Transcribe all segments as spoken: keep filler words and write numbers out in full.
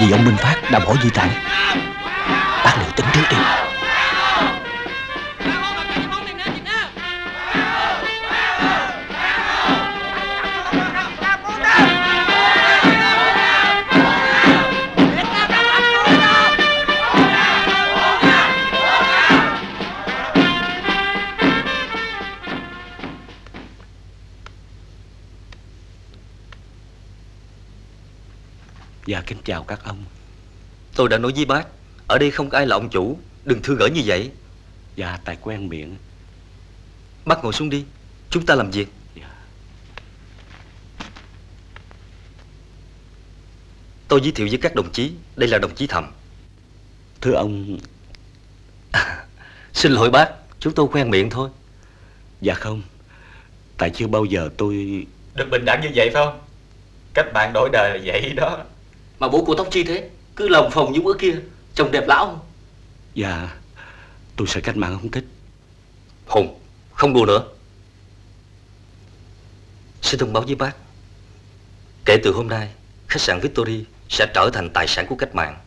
vì ông Minh Phát đã bỏ di tản. Bác liệu tính trước đi. Dạ kính chào các ông. Tôi đã nói với bác, ở đây không có ai là ông chủ, đừng thư gửi như vậy. Dạ tại quen miệng. Bác ngồi xuống đi, chúng ta làm việc. Dạ. Tôi giới thiệu với các đồng chí, đây là đồng chí Thậm. Thưa ông à, xin lỗi bác, chúng tôi quen miệng thôi. Dạ không, tại chưa bao giờ tôi... Đừng bình đẳng như vậy phải không? Cách bạn đổi đời là vậy đó. Mà bố của tóc chi thế? Cứ lòng phòng như bữa kia. Chồng đẹp lão không? Dạ, tôi sợ cách mạng không thích. Hùng, không đùa nữa. Xin thông báo với bác, kể từ hôm nay, khách sạn Victory sẽ trở thành tài sản của cách mạng,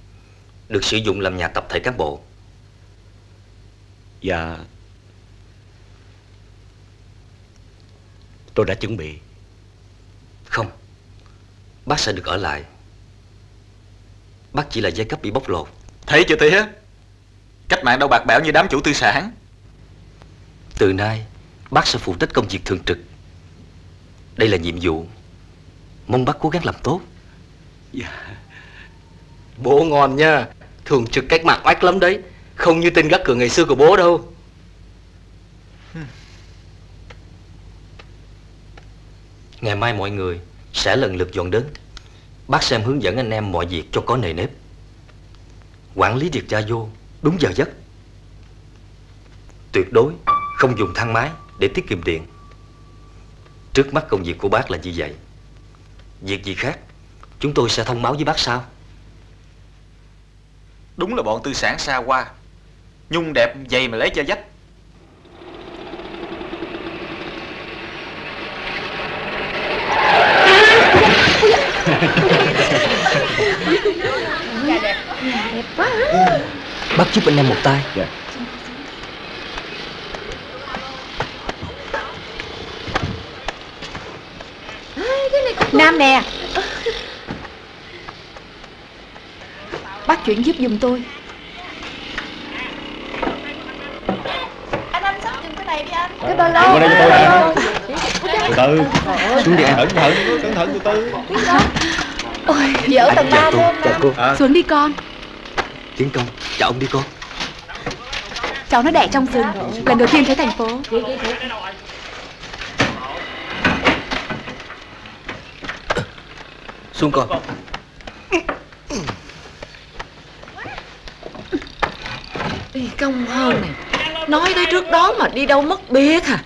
được sử dụng làm nhà tập thể cán bộ. Dạ, tôi đã chuẩn bị. Không, bác sẽ được ở lại. Bác chỉ là giai cấp bị bóc lột. Thấy chưa tía? Cách mạng đâu bạc bẽo như đám chủ tư sản. Từ nay bác sẽ phụ trách công việc thường trực. Đây là nhiệm vụ, mong bác cố gắng làm tốt. Dạ. Bố ngon nha. Thường trực cách mạng oách lắm đấy, không như tên gác cửa ngày xưa của bố đâu. Ngày mai mọi người sẽ lần lượt dọn đến. Bác xem hướng dẫn anh em mọi việc cho có nề nếp. Quản lý việc ra vô đúng giờ giấc. Tuyệt đối không dùng thang máy để tiết kiệm điện. Trước mắt công việc của bác là như vậy. Việc gì khác chúng tôi sẽ thông báo với bác sau. Đúng là bọn tư sản xa hoa, nhung đẹp dày mà lấy cho dách. Bác giúp anh em một tay. Dạ. Nam nè, bác chuyển giúp giùm tôi. Anh anh sắp giùm cái này đi anh. Cái ba lô. Từ từ, xuống đi em. Cẩn thận, cẩn thận từ từ. Ôi, dở tầng ba luôn. Chào cô. Xuống đi con. Tiến Công, chào ông đi con. Cháu nó đẻ trong rừng, lần đầu tiên tới thành phố. Xuống con. Đi Công hơn nè, nói tới trước đó mà đi đâu mất biết hả?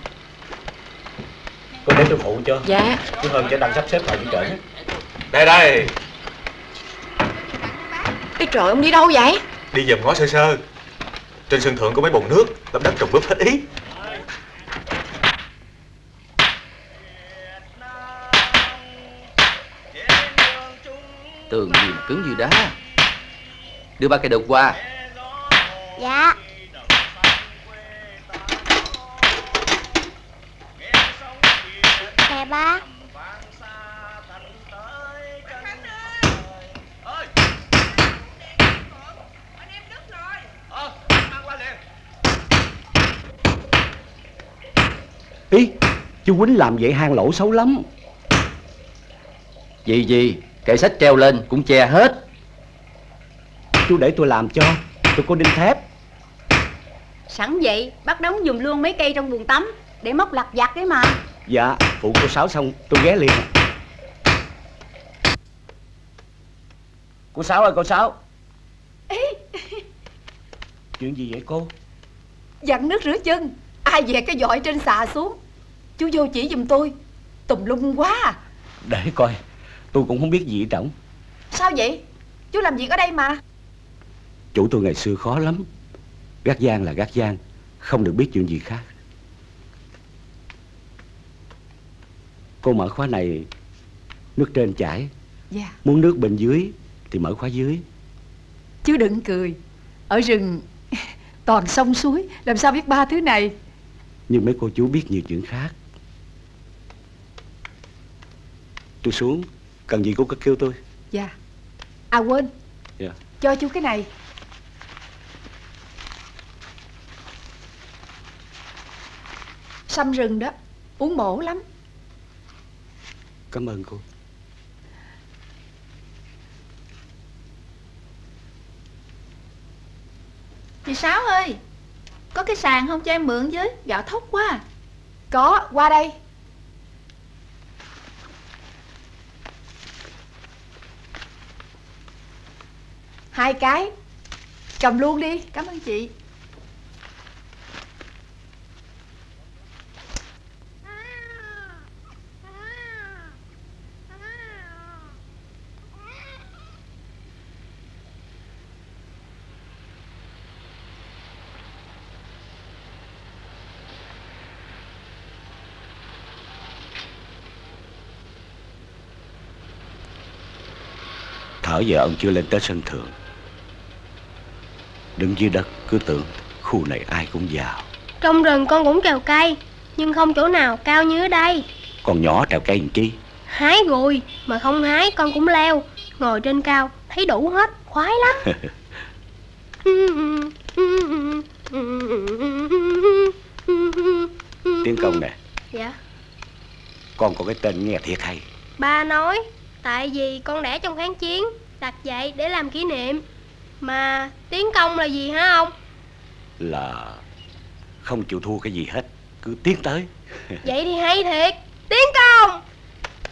Cô để tôi phụ cho. Dạ. Chú Hơn sẽ đang sắp xếp lại những chuyện. Đây đây. Cái trời, ông đi đâu vậy? Đi dòm ngó sơ sơ. Trên sân thượng có mấy bồn nước, làm đất trồng búp hết ý. Tường gì mà cứng như đá. Đưa ba cây đậu qua. Dạ. Nè ba. Ý, chú Quýnh làm vậy hang lỗ xấu lắm. Gì gì, kệ sách treo lên cũng che hết. Chú để tôi làm cho, tôi có đinh thép. Sẵn vậy, bác đóng dùm luôn mấy cây trong buồng tắm, để móc lặt vặt đấy mà. Dạ, phụ cô Sáu xong tôi ghé liền. Cô Sáu ơi, cô Sáu. Ý. Chuyện gì vậy cô? Dặn nước rửa chân. Ai về cái dội trên xà xuống. Chú vô chỉ giùm tôi. Tùm lum quá à. Để coi, tôi cũng không biết gì hết trỏng. Sao vậy? Chú làm việc ở đây mà. Chủ tôi ngày xưa khó lắm. Gác giang là gác giang, không được biết chuyện gì khác. Cô mở khóa này, nước trên chảy. Dạ. Muốn nước bên dưới thì mở khóa dưới. Chứ đừng cười, ở rừng toàn sông suối, làm sao biết ba thứ này. Nhưng mấy cô chú biết nhiều chuyện khác. Tôi xuống, cần gì cô cứ kêu tôi. Dạ. À quên, dạ. Cho chú cái này. Sâm rừng đó, uống bổ lắm. Cảm ơn cô. Chị Sáu ơi, có cái sàn không cho em mượn với, gạo thóc quá. Có, qua đây. Hai cái, cầm luôn đi. Cảm ơn chị. Thở giờ ông chưa lên tới sân thượng. Đứng dưới đất cứ tưởng khu này ai cũng vào. Trong rừng con cũng trèo cây, nhưng không chỗ nào cao như ở đây. Còn nhỏ trèo cây làm chi? Hái gùi, mà không hái con cũng leo. Ngồi trên cao thấy đủ hết, khoái lắm. Tiến Công nè. Dạ. Con có cái tên nghe thiệt hay. Ba nói, tại vì con đẻ trong kháng chiến, đặt vậy để làm kỷ niệm. Mà Tiến Công là gì hả ông? Là không chịu thua cái gì hết, cứ tiến tới. Vậy thì hay thiệt. Tiến Công!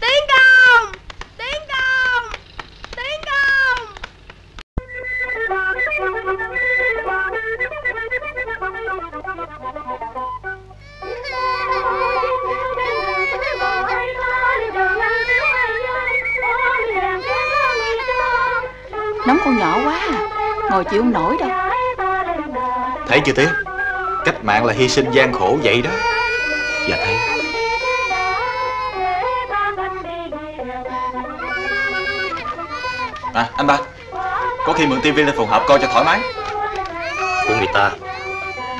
Tiến Công! Tiến Công! Tiến Công! Nóng con nhỏ quá à. Ngồi chịu không nổi đâu. Thấy chưa Tiến? Cách mạng là hy sinh gian khổ vậy đó. Dạ thấy. À anh ba, có khi mượn tivi lên phòng họp coi cho thoải mái. Của người ta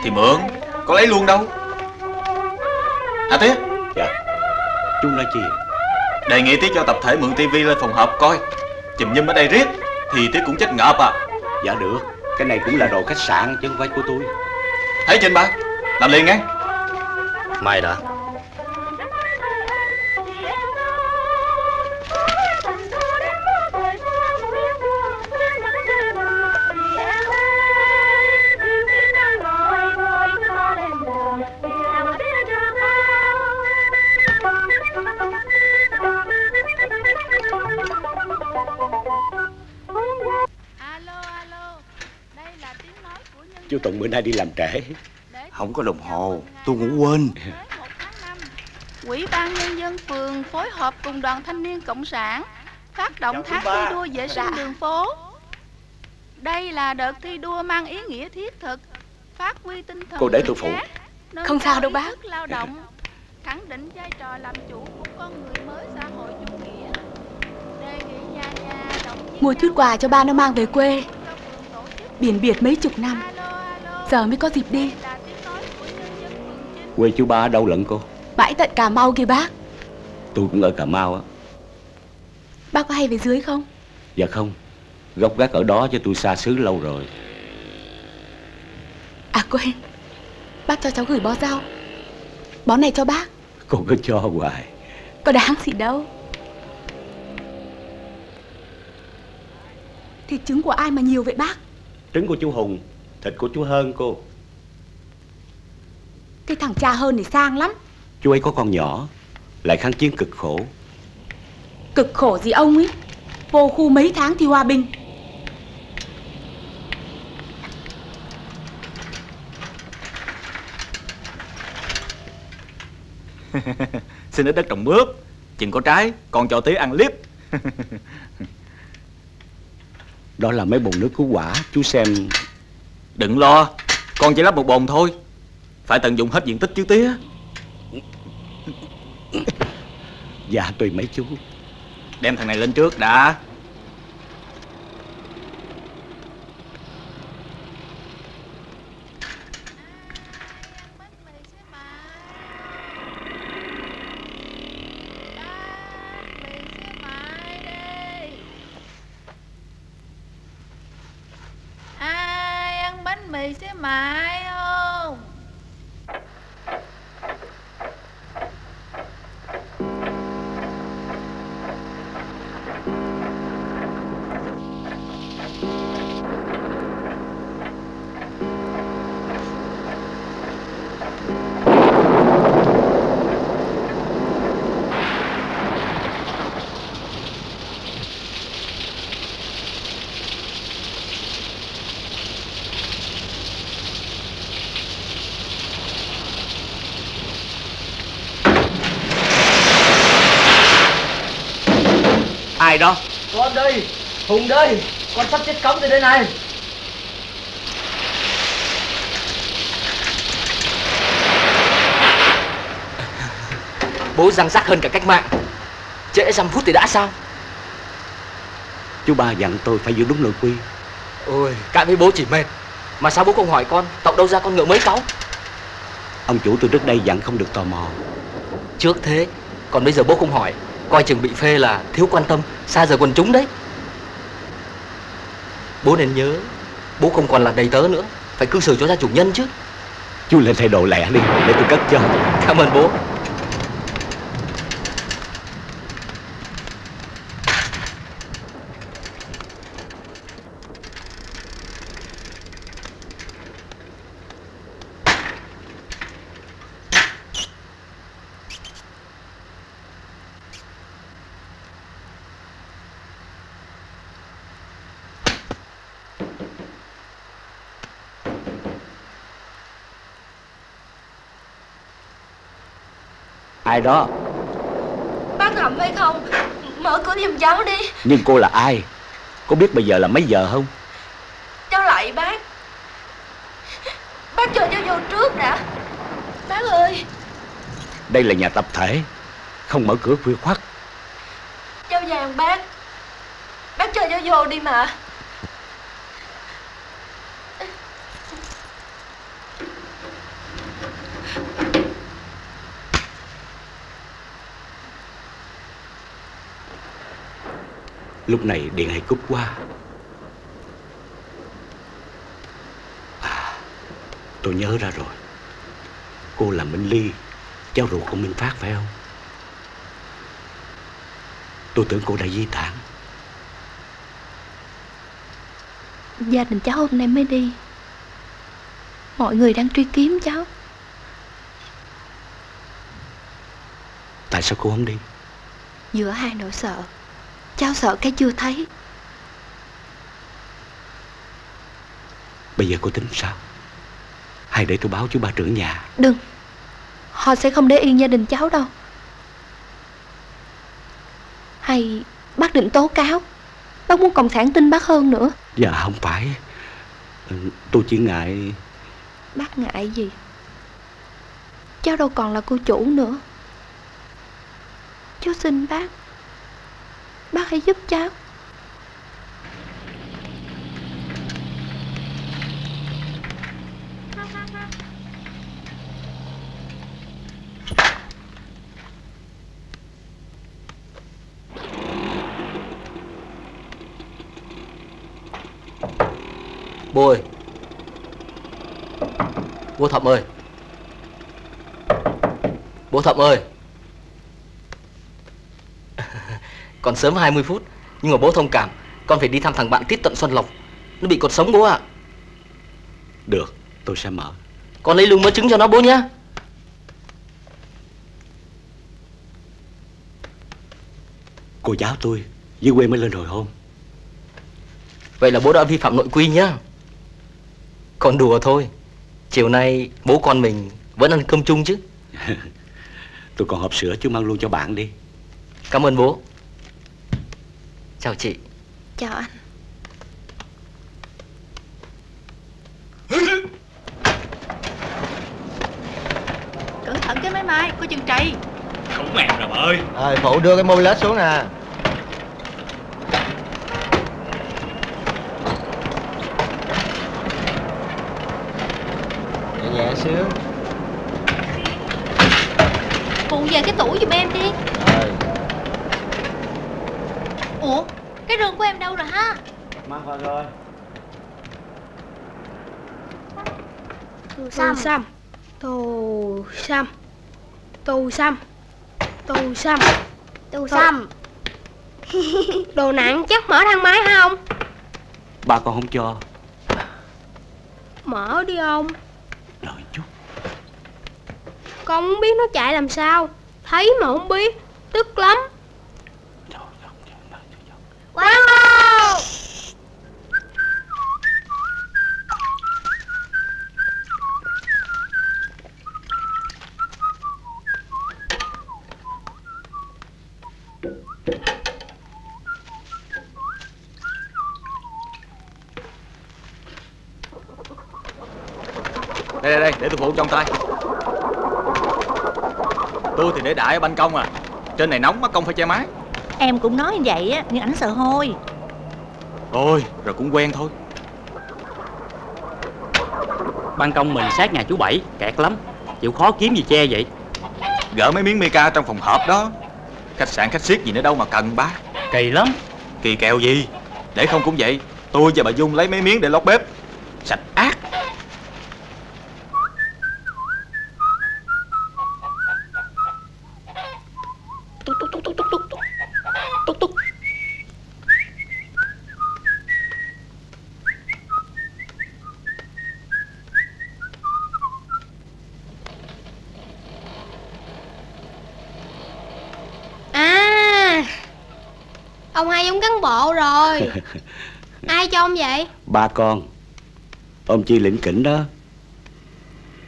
thì mượn, có lấy luôn đâu. Hả Tiến? Dạ. Chung là gì? Đề nghị Tiến cho tập thể mượn tivi lên phòng họp coi. Chùm nhâm ở đây riết thì Tiến cũng chết ngợp à. Dạ được, cái này cũng là đồ khách sạn chứ không phải của tôi. Thấy trên ba, làm liền nghe. Mày đã. Chú Tùng bữa nay đi làm trễ. Không có đồng hồ, tôi ngủ quên. Ủy ban nhân dân phường phối hợp cùng đoàn thanh niên cộng sản phát động tháng thi đua vệ sinh đường phố. Đây là đợt thi đua mang ý nghĩa thiết thực, phát huy tinh thần. Cô để tôi phụ. Không sao đâu bác. Lao động, khẳng định vai trò làm chủ của con người mới xã hội chủ nghĩa. Đề nghị nhà nhà động. Mua chút quà cho ba nó mang về quê. Biển biệt mấy chục năm, giờ mới có dịp đi. Quê chú ba ở đâu lận cô? Bãi tận Cà Mau kìa bác. Tôi cũng ở Cà Mau á. Bác có hay về dưới không? Dạ không, gốc gác ở đó chứ tôi xa xứ lâu rồi. À quên, bác cho cháu gửi bó rau. Bó này cho bác. Cô cứ cho hoài. Có đáng gì đâu. Thịt trứng của ai mà nhiều vậy bác? Trứng của chú Hùng, thịt của chú Hơn cô. Cái thằng cha Hơn này sang lắm. Chú ấy có con nhỏ, lại kháng chiến cực khổ. Cực khổ gì ông ấy, vô khu mấy tháng thì hòa bình. Xin ít đất trồng mướp, chừng có trái còn cho tí ăn liếp. Đó là mấy bồn nước cứu quả, chú xem. Đừng lo, con chỉ lắp một bồn thôi. Phải tận dụng hết diện tích chứ tía. Dạ tùy mấy chú. Đem thằng này lên trước đã. mãi không? Ai đó? Con đây, Hùng đây, con sắp chết cống từ đây này. Bố răng rắc hơn cả cách mạng. Trễ dăm phút thì đã sao? Chú ba dặn tôi phải giữ đúng nội quy. Ôi, cãi với bố chỉ mệt. Mà sao bố không hỏi con, tộc đâu ra con ngựa mấy cáu? Ông chủ tôi trước đây dặn không được tò mò. Trước thế, còn bây giờ bố không hỏi, coi chừng bị phê là thiếu quan tâm, xa rời quần chúng đấy. Bố nên nhớ, bố không còn là đầy tớ nữa, phải cư xử cho ra chủ nhân chứ. Chú lên thay đồ lẹ đi, để tôi cất cho. Cảm ơn bố. Ai đó? Bác Thậm phải không? Mở cửa giùm cháu đi. Nhưng cô là ai? Cô biết bây giờ là mấy giờ không? Cháu lại bác. Bác chờ cháu vô trước đã. Bác ơi, đây là nhà tập thể, không mở cửa khuya khoắt. Cháu vàng bác. Bác chờ cháu vô đi mà. Lúc này điện hay cúp qua. À, tôi nhớ ra rồi. Cô là Minh Ly, cháu ruột của Minh Phát phải không? Tôi tưởng cô đã di tản. Gia đình cháu hôm nay mới đi. Mọi người đang truy kiếm cháu. Tại sao cô không đi? Giữa hai nỗi sợ, cháu sợ cái chưa thấy. Bây giờ cô tính sao? Hay để tôi báo chú ba trưởng nhà? Đừng, họ sẽ không để yên gia đình cháu đâu. Hay bác định tố cáo? Bác muốn cộng sản tin bác hơn nữa. Dạ không phải, tôi chỉ ngại. Bác ngại gì? Cháu đâu còn là cô chủ nữa. Cháu xin bác, bác hãy giúp cháu. Bố ơi, bố Thậm ơi, bố Thậm ơi. Còn sớm hai mươi phút, nhưng mà bố thông cảm, con phải đi thăm thằng bạn Tiết tận Xuân Lộc, nó bị cột sống bố ạ. À, được, tôi sẽ mở. Con lấy lương mớ trứng cho nó bố nhé. Cô giáo tôi dưới quê mới lên hồi hôm. Vậy là bố đã vi phạm nội quy nhá. Con đùa thôi, chiều nay bố con mình vẫn ăn cơm chung chứ. Tôi còn hộp sữa chứ, mang luôn cho bạn đi. Cảm ơn bố. Chào chị. Chào anh. Cẩn thận cái máy mai, có chừng trầy. Không mẹ rồi bà ơi. Rồi, phụ đưa cái môi lết xuống nè. Nhẹ nhẹ xíu. Phụ về cái tủ giùm em đi. Rồi. Ủa, cái rương của em đâu rồi ha? Mang vào rồi. Tô xăm. Tô xăm. Tô xăm. Tô xăm. Tô xăm. Đồ nặng chắc mở thang máy hả ông? Bà còn không cho. Mở đi ông. Đợi chút. Con không biết nó chạy làm sao. Thấy mà không biết. Tức lắm. Wow. Đây đây đây, để tôi phụ trong tay. Tôi thì để đại ở ban công à. Trên này nóng, mất công phải che mái. Em cũng nói như vậy á, nhưng ảnh sợ hôi. Ôi, rồi cũng quen thôi. Ban công mình sát nhà chú Bảy, kẹt lắm. Chịu khó kiếm gì che vậy. Gỡ mấy miếng mica trong phòng họp đó. Khách sạn khách xiết gì nữa đâu mà cần ba. Kỳ lắm. Kỳ kèo gì. Để không cũng vậy. Tôi và bà Dung lấy mấy miếng để lót bếp. Sạch ác. Ông hai giống cán bộ rồi. Ai cho ông vậy? Ba con. Ông Chi lĩnh kỉnh đó.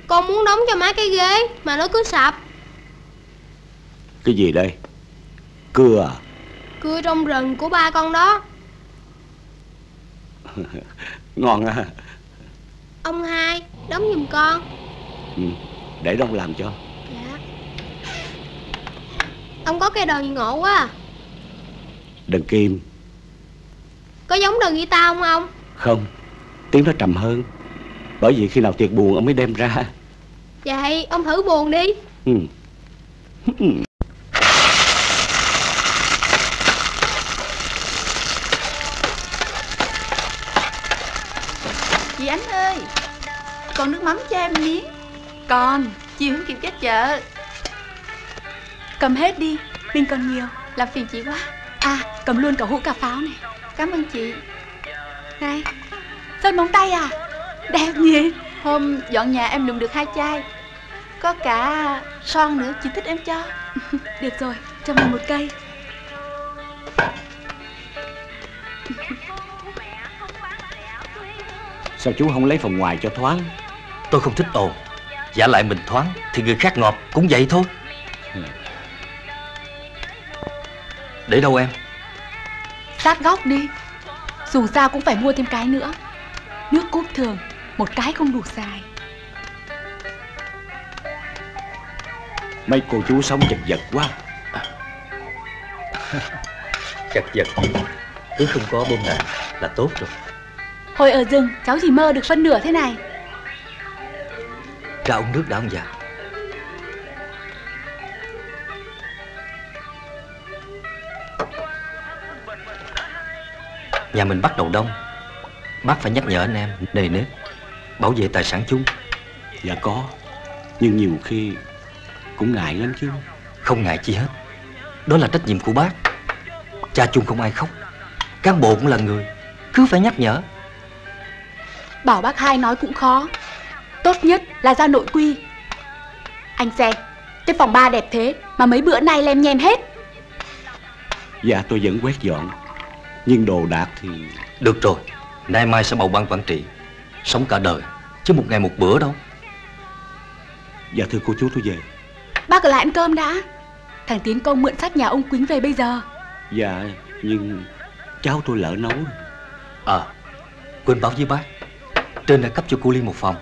Con muốn đóng cho má cái ghế mà nó cứ sập. Cái gì đây? Cưa à? Cưa trong rừng của ba con đó. Ngon à. Ông hai đóng giùm con. Ừ, để đông làm cho. Dạ. Ông có cây đờn gì ngộ quá à. Đờn kim. Có giống đờn guitar không ông? Không, tiếng nó trầm hơn. Bởi vì khi nào tiệc buồn ông mới đem ra. Vậy ông thử buồn đi. Ừ. Chị Ánh ơi, còn nước mắm cho em miếng. Còn, chị không kịp chết chợ. Cầm hết đi, mình còn nhiều, làm phiền chị quá. À, cầm luôn cả hũ cà pháo này. Cảm ơn chị. Này, sơn móng tay à? Đẹp nhỉ. Hôm dọn nhà em đựng được hai chai. Có cả son nữa, chị thích em cho. Được rồi, cho mình một cây. Sao chú không lấy phòng ngoài cho thoáng? Tôi không thích ồn. Giả lại mình thoáng thì người khác ngọt cũng vậy thôi. Để đâu em? Sát góc đi. Dù sao cũng phải mua thêm cái nữa. Nước cốt thường, một cái không đủ xài. Mấy cô chú sống chật vật quá. Chật vật. Cứ không có bơm nạn là tốt rồi. Hồi ở rừng cháu chỉ mơ được phân nửa thế này. Ra uống nước đã ông già. Nhà mình bắt đầu đông. Bác phải nhắc nhở anh em nề nếp bảo vệ tài sản chung. Dạ có. Nhưng nhiều khi cũng ngại lắm chứ. Không ngại chi hết. Đó là trách nhiệm của bác. Cha chung không ai khóc. Cán bộ cũng là người, cứ phải nhắc nhở. Bảo bác hai nói cũng khó. Tốt nhất là ra nội quy. Anh xem, cái phòng ba đẹp thế mà mấy bữa nay lem nhem hết. Dạ tôi vẫn quét dọn. Nhưng đồ đạc thì... Được rồi, nay mai sẽ bầu ban quản trị. Sống cả đời, chứ một ngày một bữa đâu. Dạ thưa cô chú tôi về. Bác ở lại ăn cơm đã. Thằng Tiến Công mượn sách nhà ông Quýnh về bây giờ. Dạ, nhưng cháu tôi lỡ nấu. Ờ, à, quên báo với bác. Trên đã cấp cho cô Ly một phòng.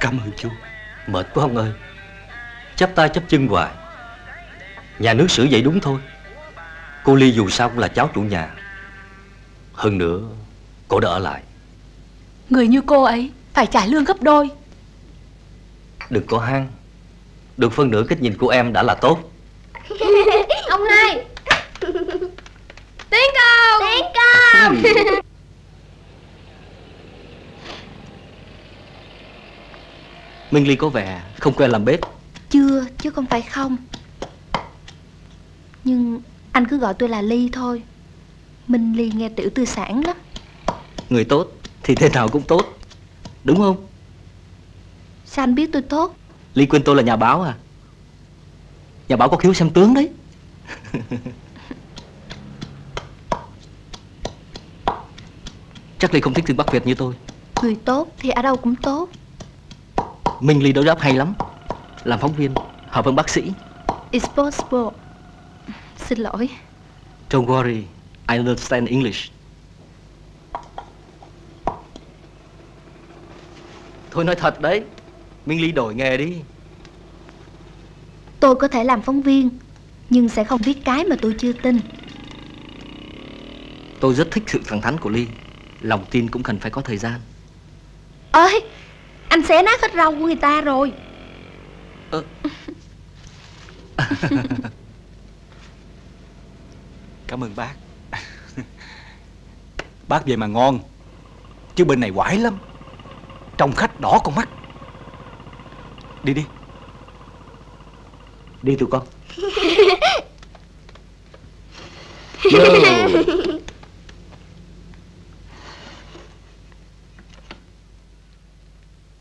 Cảm ơn chú. Mệt quá ông ơi. Chắp tay chắp chân hoài. Nhà nước xử vậy đúng thôi. Cô Ly dù sao cũng là cháu chủ nhà. Hơn nữa, cô đã ở lại. Người như cô ấy phải trả lương gấp đôi. Đừng có hang. Được phân nửa cách nhìn của em đã là tốt. Ông hai. Tiến Công. Tiến Công. Minh Ly có vẻ không quen làm bếp. Chưa, chứ không phải không. Nhưng anh cứ gọi tôi là Ly thôi. Minh Ly nghe tiểu tư sản lắm. Người tốt thì thế nào cũng tốt, đúng không? Sao anh biết tôi tốt? Ly quên tôi là nhà báo à? Nhà báo có khiếu xem tướng đấy. Chắc Ly không thích phim Bắc Việt như tôi. Người tốt thì ở đâu cũng tốt. Minh Ly đối đáp hay lắm. Làm phóng viên, hợp với bác sĩ. It's possible. Xin lỗi. Don't worry, I understand English. Thôi nói thật đấy, Minh Ly đổi nghề đi. Tôi có thể làm phóng viên, nhưng sẽ không viết cái mà tôi chưa tin. Tôi rất thích sự thẳng thắn của Ly. Lòng tin cũng cần phải có thời gian. Ơi, anh xé nát hết rau của người ta rồi. Ờ. Cảm ơn bác. Bác về mà ngon, chứ bên này quải lắm, trong khách đỏ con mắt. Đi đi. Đi tụi con. No.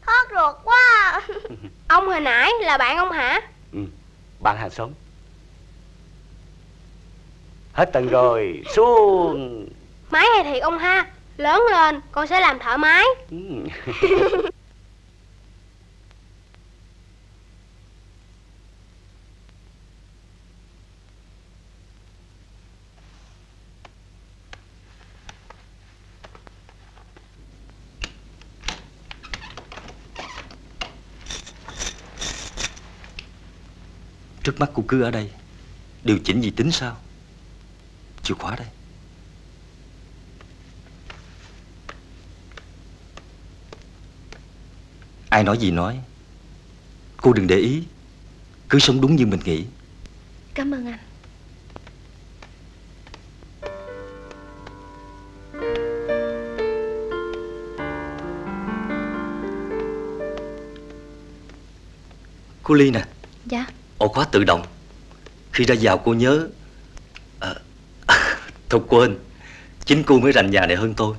Hớt ruột quá. Ông hồi nãy là bạn ông hả? Ừ, bạn hàng xóm. Hết tầng rồi, xuống. Máy hay thiệt ông ha. Lớn lên, con sẽ làm thợ máy. Trước mắt cục cứ ở đây. Điều chỉnh gì tính sao? Chìa khóa đây. Ai nói gì nói, cô đừng để ý. Cứ sống đúng như mình nghĩ. Cảm ơn anh. Cô Ly nè. Dạ. Ổ khóa tự động. Khi ra vào cô nhớ. à, à, Thôi quên. Chính cô mới rành nhà này hơn tôi.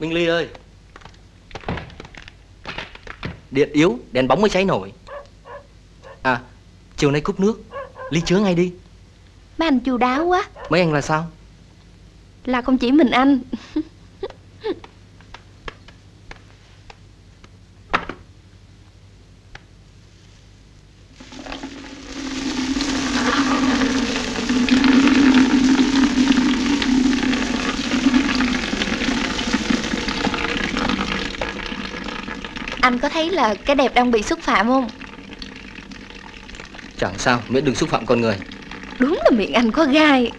Minh Ly ơi, điện yếu, đèn bóng mới cháy nổi. À, chiều nay cúp nước, Ly chứa ngay đi. Mấy anh chu đáo quá. Mấy anh là sao? Là không chỉ mình anh. Anh có thấy là cái đẹp đang bị xúc phạm không? Chẳng sao, miễn đừng xúc phạm con người. Đúng là miệng anh có gai.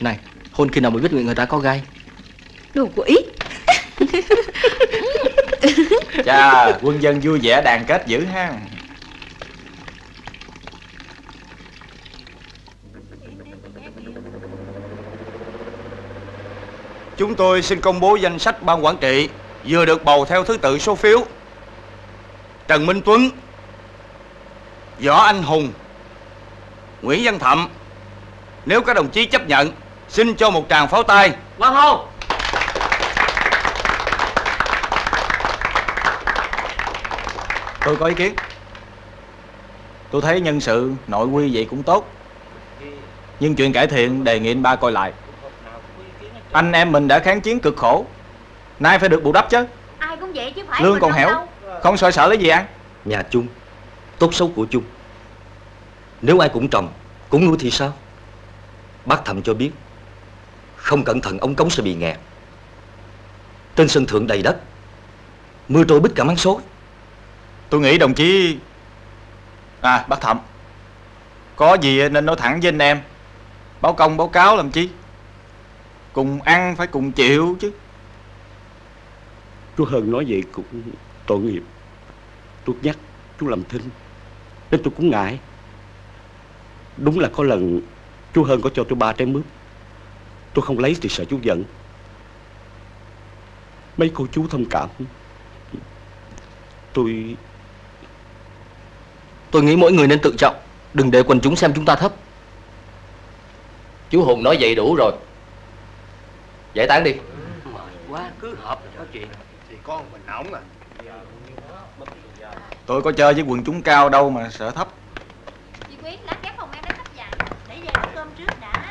Này, hôn khi nào mới biết miệng người ta có gai? Đồ quỷ. Chà, quân dân vui vẻ đoàn kết dữ ha. Chúng tôi xin công bố danh sách ban quản trị vừa được bầu theo thứ tự số phiếu. Trần Minh Tuấn, Võ Anh Hùng, Nguyễn Văn Thậm. Nếu các đồng chí chấp nhận, xin cho một tràng pháo tay. Vâng hô. Tôi có ý kiến. Tôi thấy nhân sự nội quy vậy cũng tốt, nhưng chuyện cải thiện đề nghị anh ba coi lại. Anh em mình đã kháng chiến cực khổ, nay phải được bù đắp chứ. Ai cũng vậy chứ phải. Lương còn hẻo, không sợ sợ lấy gì ăn. Nhà chung, tốt xấu của chung. Nếu ai cũng trồng, cũng nuôi thì sao? Bác Thậm cho biết, không cẩn thận ống cống sẽ bị nghẹt. Trên sân thượng đầy đất, mưa trôi bít cả máng xối. Tôi nghĩ đồng chí... À, bác Thậm, có gì nên nói thẳng với anh em. Báo công báo cáo làm chi? Cùng ăn phải cùng chịu chứ. Chú Hơn nói vậy cũng tội nghiệp. Tôi nhắc chú làm thinh nên tôi cũng ngại. Đúng là có lần chú Hơn có cho tôi ba trái mướp, tôi không lấy thì sợ chú giận. Mấy cô chú thông cảm. Tôi... Tôi nghĩ mỗi người nên tự trọng, đừng để quần chúng xem chúng ta thấp. Chú Hùng nói vậy đủ rồi, giải tán đi. Mệt quá, cứ hợp là nói chuyện thì con mình ổng à. Tôi có chơi với quần chúng cao đâu mà sợ thấp. Chị Quý, lát ghép phòng em đã thấp dạng, để về ăn cơm trước đã.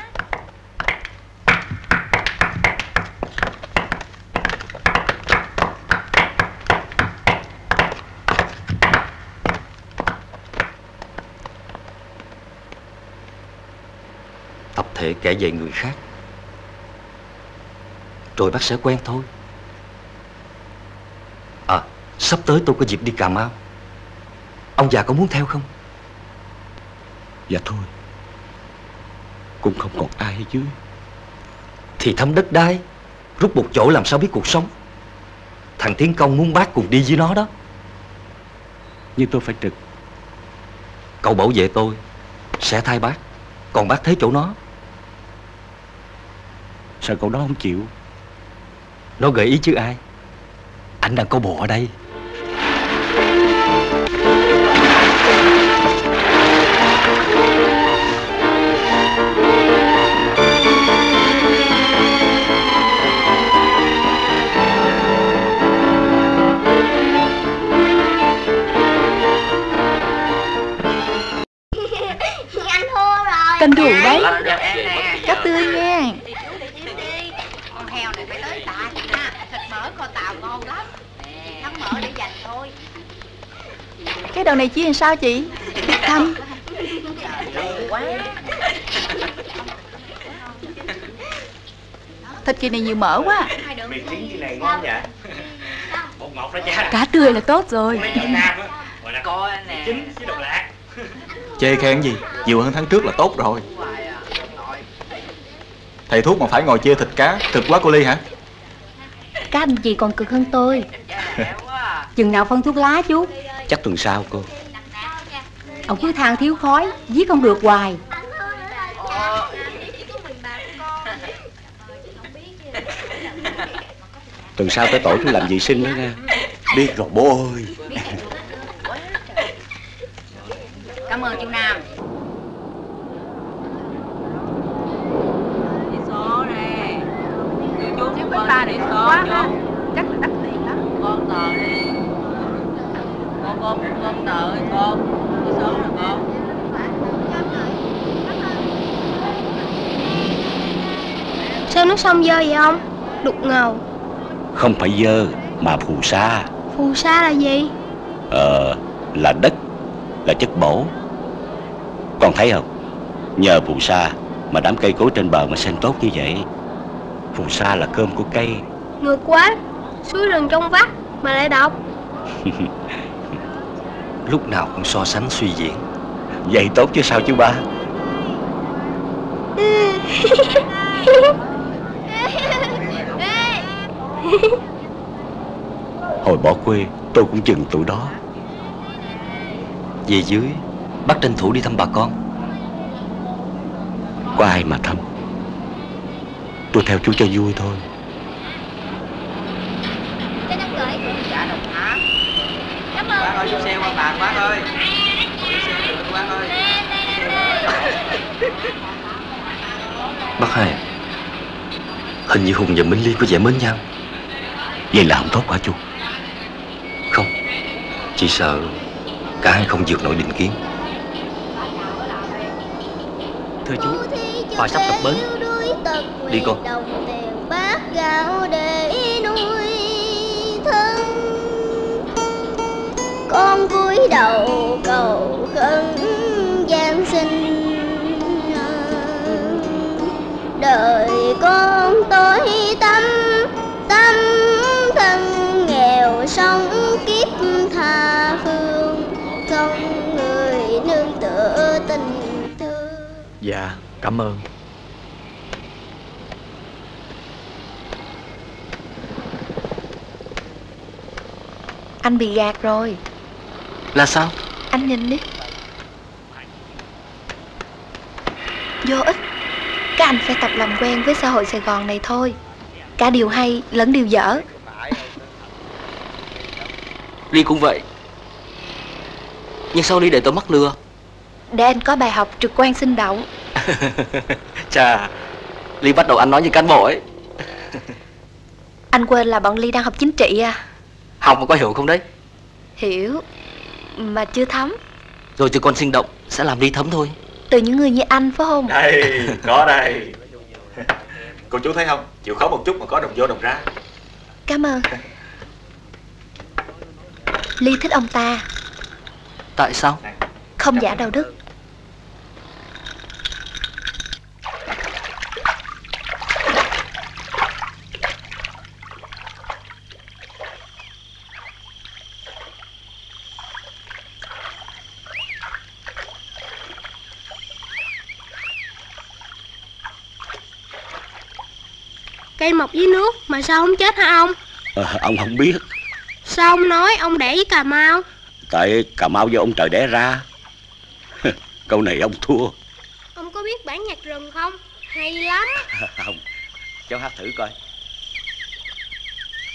Tập thể kể về người khác, rồi bác sẽ quen thôi. À, sắp tới tôi có dịp đi Cà Mau. Ông già có muốn theo không? Dạ thôi, cũng không còn ai chứ. Thì thăm đất đai, rút một chỗ làm sao biết cuộc sống. Thằng Tiến Công muốn bác cùng đi với nó đó. Nhưng tôi phải trực. Cậu bảo vệ tôi, sẽ thay bác. Còn bác thấy chỗ nó. Sao cậu đó không chịu? Nó gợi ý chứ ai. Anh đang có bộ ở đây. Canh đủ đấy, cá tươi nha. Con heo này phải tới tạ chứ ha, thịt mỡ kho tàu ngon lắm. Thắng mỡ để dành thôi. Cái đầu này chia làm sao chị? Thịt thâm. Thịt kỳ này nhiều mỡ quá. Cá tươi là tốt rồi. Chê khen gì, nhiều hơn tháng trước là tốt rồi. Thầy thuốc mà phải ngồi chia thịt cá, cực quá cô Ly hả? Các anh chị còn cực hơn tôi. Chừng nào phân thuốc lá chú? Chắc tuần sau cô. Ông cứ than thiếu khói, giết không được hoài. Tuần sau tới tổ chú làm vệ sinh nữa nha. Biết rồi bố ơi. Cảm ơn chú Nam. Đi số nè. Chú chú ba đi số. Chắc là đắt tiền lắm. Con tờ đi. Con con con tờ ơi con. Đi số nè con. Sao nước sông dơ vậy không? Đục ngầu. Không phải dơ mà phù sa. Phù sa là gì? Ờ, là đất, là chất bổ. Con thấy không? Nhờ phù sa mà đám cây cối trên bờ mà xanh tốt như vậy. Phù sa là cơm của cây. Ngược quá, suối rừng trong vắt mà lại độc. Lúc nào cũng so sánh suy diễn. Vậy tốt chứ sao chứ ba. Hồi bỏ quê tôi cũng chừng tụi đó. Về dưới bác tranh thủ đi thăm bà con. Có ai mà thăm. Tôi theo chú cho vui thôi. Cảm ơn chú xe qua bàn bác ơi. Bác hai, hình như Hùng và Minh Ly có vẻ mến nhau. Vậy là không tốt hả chú? Không, chỉ sợ cả hai không vượt nổi định kiến. Thưa chú, phà sắp cập bến. Đi con. Con cúi đầu cầu khấn gian sinh. Đời con tối tăm tăm. Dạ, cảm ơn. Anh bị gạt rồi. Là sao? Anh nhìn đi. Vô ích. Các anh phải tập làm quen với xã hội Sài Gòn này thôi. Cả điều hay lẫn điều dở. Ly cũng vậy. Nhưng sao Ly để tôi mắc lừa? Để anh có bài học trực quan sinh động. Chà, Ly bắt đầu anh nói như cán bộ ấy. Anh quên là bọn Ly đang học chính trị à? Học mà có hiểu không đấy? Hiểu, mà chưa thấm. Rồi chứ con sinh động sẽ làm Ly thấm thôi. Từ những người như anh phải không? Đây, có đây. Cô chú thấy không? Chịu khó một chút mà có đồng vô đồng ra. Cảm ơn. Ly thích ông ta. Tại sao? Không giả đạo đức. Cây mọc dưới nước mà sao không chết hả ông? Ờ, ông không biết. Sao ông nói ông đẻ với Cà Mau? Tại Cà Mau do ông trời đẻ ra. Câu này ông thua. Ông có biết bản nhạc rừng không? Hay lắm. Không, cháu hát thử coi.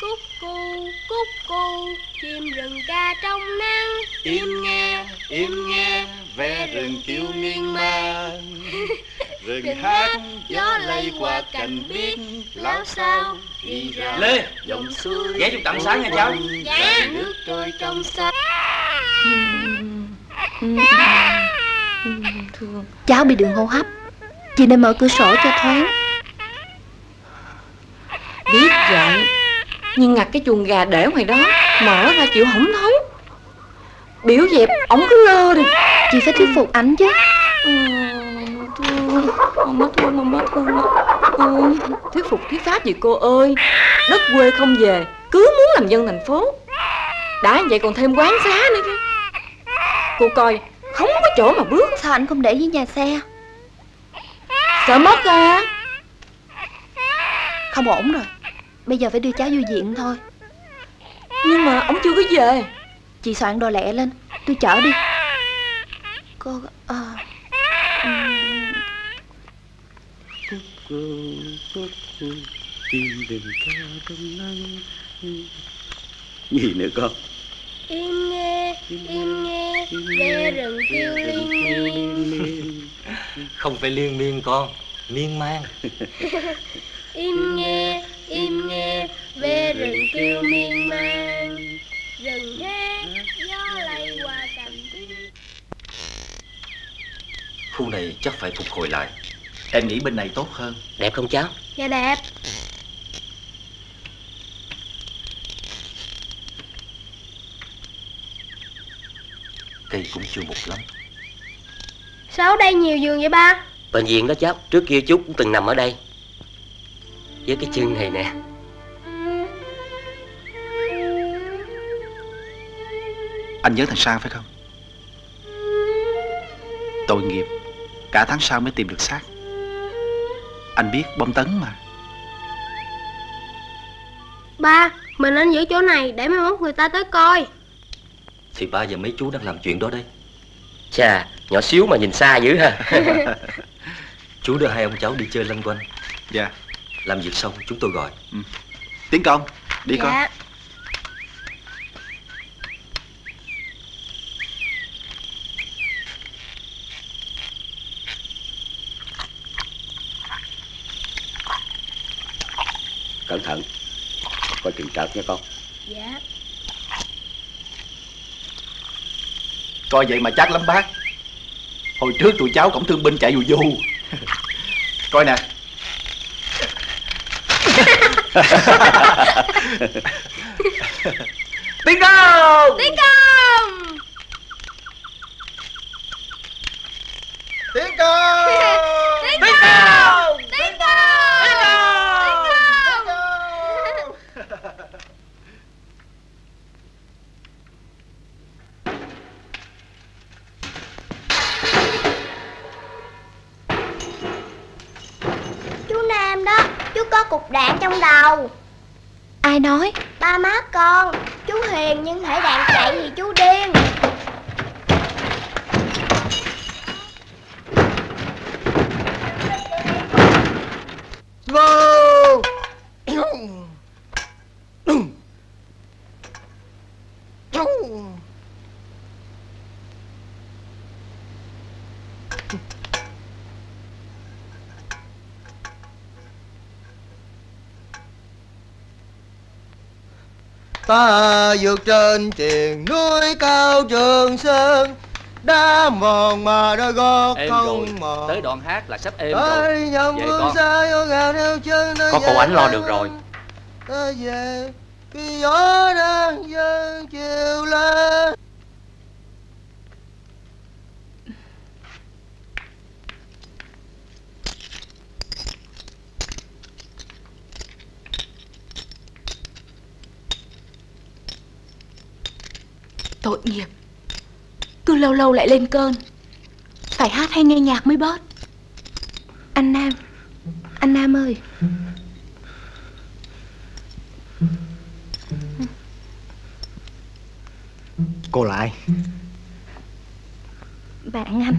Cúc cu, cúc cu, chim rừng ca trong nắng. Im nghe, im nghe, ve rừng kêu miên man. Rừng hát, gió lây qua cành biếc, lão sao đi ra Lê, dòng suối. Vẽ chụp tặng sáng nha cháu. Dạ. Nước trôi trong xanh. Cháu bị đường hô hấp, chị nên mở cửa sổ cho thoáng. Biết vậy, nhưng ngặt cái chuồng gà để ngoài đó, mở ra chịu hỏng thấu. Biểu dẹp, ổng cứ lơ đi. Chị phải thuyết phục ảnh chứ. Mama thương, mama thương, thương. Thuyết phục thuyết pháp gì cô ơi. Đất quê không về, cứ muốn làm dân thành phố. Đã vậy còn thêm quán xá nữa chứ. Cô coi, không có chỗ mà bước. Sao anh không để dưới nhà xe? Sợ mất à? Không ổn rồi. Bây giờ phải đưa cháu vô viện thôi. Nhưng mà ông chưa có về. Chị soạn đồ lẹ lên, tôi chở đi. Cô... À... Gì nữa con? Im nghe, im nghe, ve rừng kêu liên miên. Không phải liên miên con, miên man. Im nghe, im nghe, ve rừng kêu miên man. Rừng hát, gió lay qua cành biếc. Khu này chắc phải phục hồi lại. Em nghĩ bên này tốt hơn. Đẹp không cháu? Dạ đẹp. Cây cũng chưa mục lắm. Sao đây nhiều giường vậy ba? Bệnh viện đó cháu. Trước kia chú cũng từng nằm ở đây. Với cái chân này nè. Anh nhớ thằng Sang phải không? Tội nghiệp. Cả tháng sau mới tìm được xác. Anh biết bom tấn mà. Ba, mình nên giữ chỗ này để mai mốt người ta tới coi. Thì ba và mấy chú đang làm chuyện đó đây. Chà, nhỏ xíu mà nhìn xa dữ ha. Chú đưa hai ông cháu đi chơi lanh quanh. Dạ. Làm việc xong chúng tôi gọi. Ừ. Tiến Công, đi dạ. Con. Cẩn thận, coi chừng trợt nha con. Dạ. Coi vậy mà chắc lắm bác. Hồi trước tụi cháu cổng thương binh chạy dù dù. Coi nè. Tiến Công! Tiến Công! Tiến Công! cục đạn trong đầu. Ai nói? Ba má con. Chú Hiền nhưng hễ đạn chạy thì chú điên. Vô. Ta vượt trên triền núi cao Trường Sơn, đá mòn mà đôi gót em không rồi. Mòn. Tới đoạn hát là sắp êm tới rồi. Về con. Có cô Ánh lo được rồi. Ta về khi gió đang dâng chiều lên. Tội nghiệp, cứ lâu lâu lại lên cơn. Phải hát hay nghe nhạc mới bớt. Anh Nam, anh Nam ơi. Cô là ai? Bạn anh.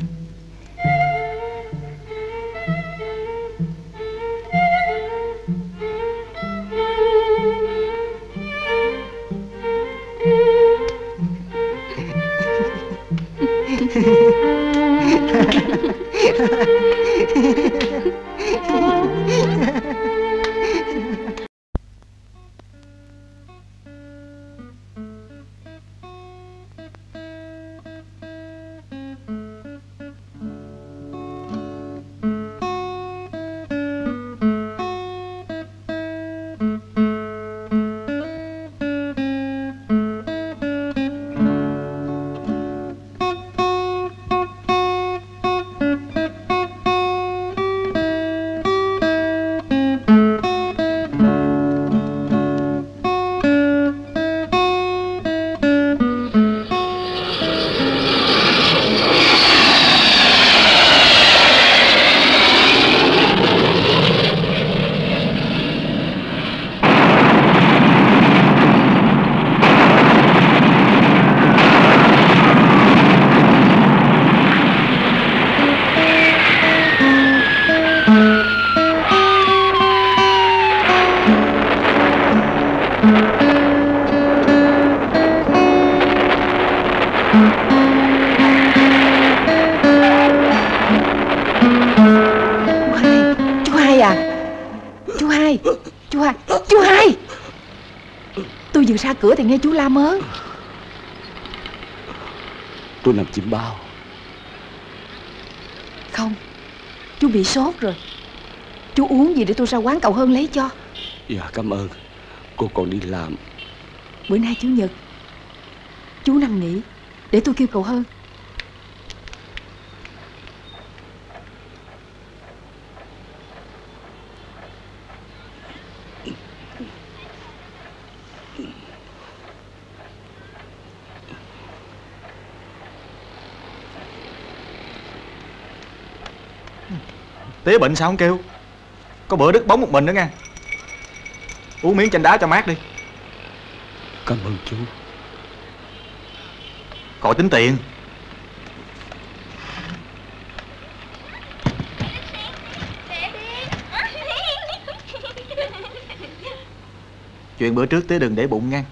Cửa thì nghe chú la mớ. Tôi nằm chim bao. Không, chú bị sốt rồi. Chú uống gì để tôi ra quán cậu Hơn lấy cho. Dạ cảm ơn. Cô còn đi làm. Bữa nay chủ nhật, chú nằm nghỉ. Để tôi kêu cậu Hơn. Tía bệnh sao không kêu. Có bữa đứt bóng một mình nữa nha. Uống miếng chanh đá cho mát đi. Cảm ơn chú. Khỏi tính tiền. Chuyện bữa trước tía đừng để bụng nha.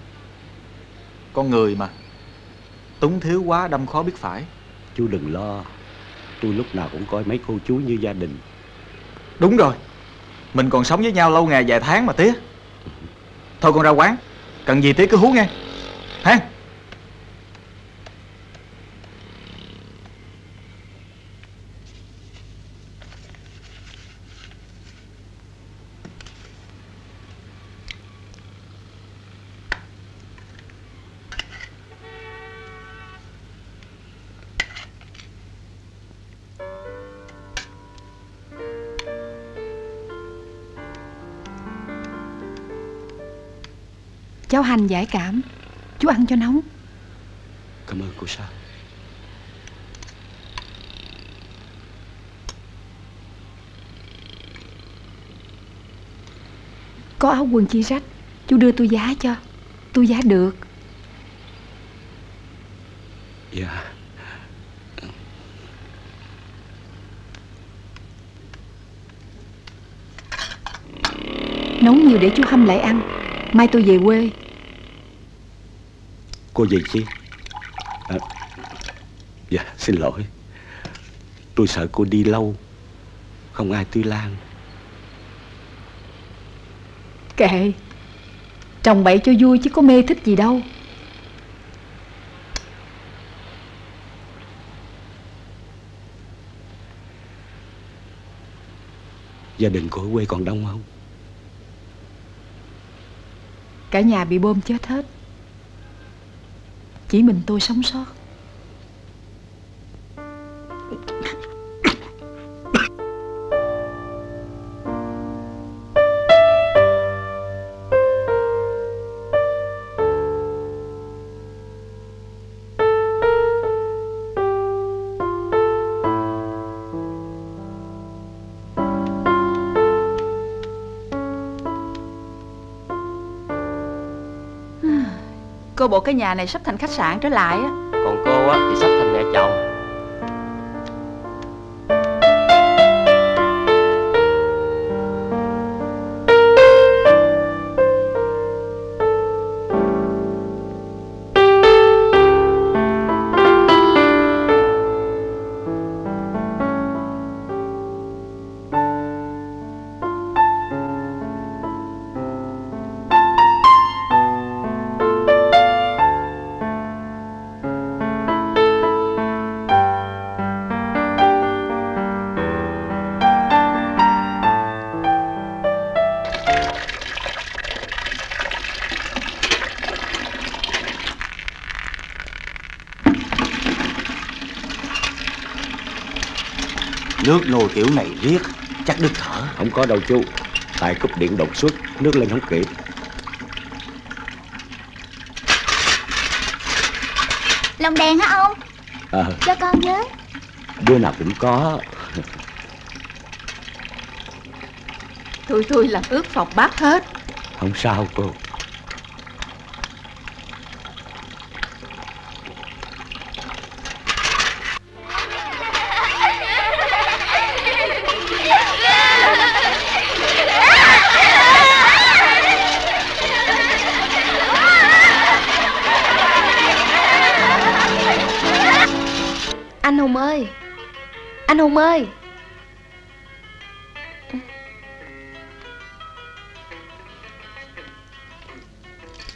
Con người mà, túng thiếu quá đâm khó biết phải. Chú đừng lo. Tôi lúc nào cũng coi mấy cô chú như gia đình. Đúng rồi, mình còn sống với nhau lâu ngày vài tháng mà tía. Thôi con ra quán, cần gì tía cứ hú nghe. Hả? Cháu hành giải cảm, chú ăn cho nóng. Cảm ơn cô Sa. có áo quần chi rách, chú đưa tôi giá cho. Tôi giá được. Dạ. Nấu nhiều để chú hâm lại ăn. Mai tôi về quê. Cô về chi? À, dạ xin lỗi. Tôi sợ cô đi lâu không ai tưới lan. Kệ, trồng bậy cho vui chứ có mê thích gì đâu. Gia đình cô ở quê còn đông không? Cả nhà bị bom chết hết, chỉ mình tôi sống sót. Cô bộ cái nhà này sắp thành khách sạn trở lại á. Còn cô á thì sắp thành mẹ chồng. Nước nồi kiểu này riết chắc đứt thở. Không có đâu chú, tại cúp điện đột xuất, nước lên không kịp. Lòng đèn hả ông? À, cho con với. Đứa nào cũng có. Tụi tôi làm ướt phòng bác hết. Không sao cô. Hùng ơi,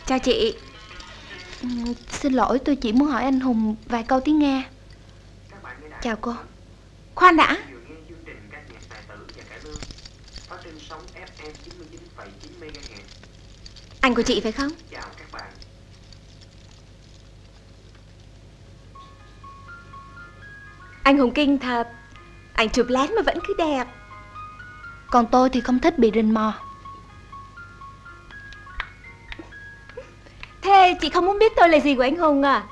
chào chị. Xin lỗi, tôi chỉ muốn hỏi anh Hùng vài câu tiếng Nga. Chào cô. Khoan đã. Anh của chị phải không? Anh Hùng kinh thật. Ảnh chụp lén mà vẫn cứ đẹp. Còn tôi thì không thích bị rình mò. Thế chị không muốn biết tôi là gì của anh Hùng à?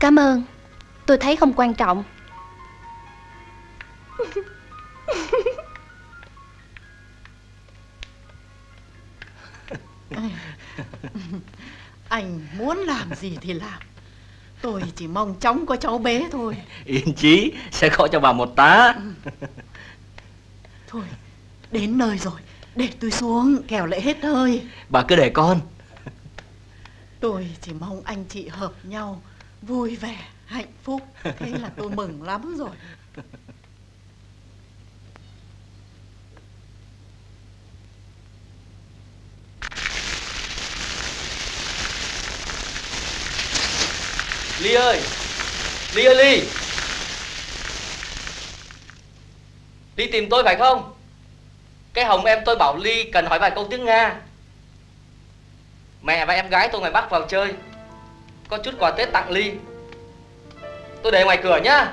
Cảm ơn, tôi thấy không quan trọng. Anh muốn làm gì thì làm. Tôi chỉ mong chóng có cháu bé thôi. Yên chí, sẽ gọi cho bà một tá. Thôi, đến nơi rồi, để tôi xuống, kẻo lại hết hơi. Bà cứ để con. Tôi chỉ mong anh chị hợp nhau, vui vẻ, hạnh phúc. Thế là tôi mừng lắm rồi. Ly ơi! Ly ơi Ly! Ly tìm tôi phải không? Cái Hồng em tôi bảo Ly cần hỏi vài câu tiếng Nga. Mẹ và em gái tôi ngoài Bắc vào chơi, có chút quà Tết tặng Ly. Tôi để ngoài cửa nhá.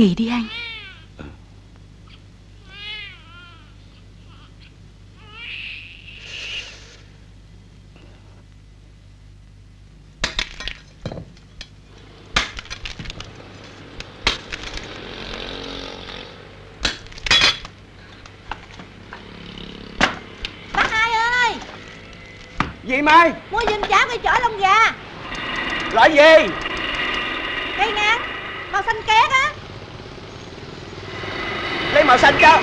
Nghỉ đi anh. Ừ. Bác Hai ơi! Gì Mai? Mua giùm chả cây chổi lông gà. Loại gì? Cây nè, màu xanh két á. Lấy màu xanh cho.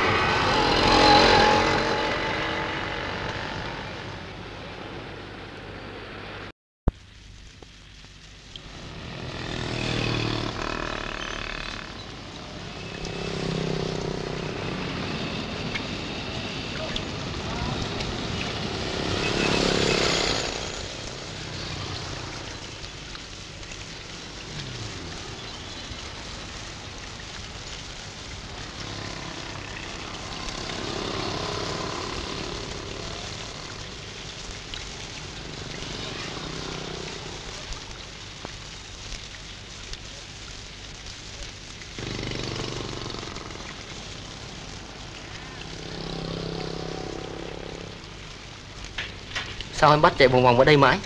Sao em bắt chạy vòng vòng ở đây mãi?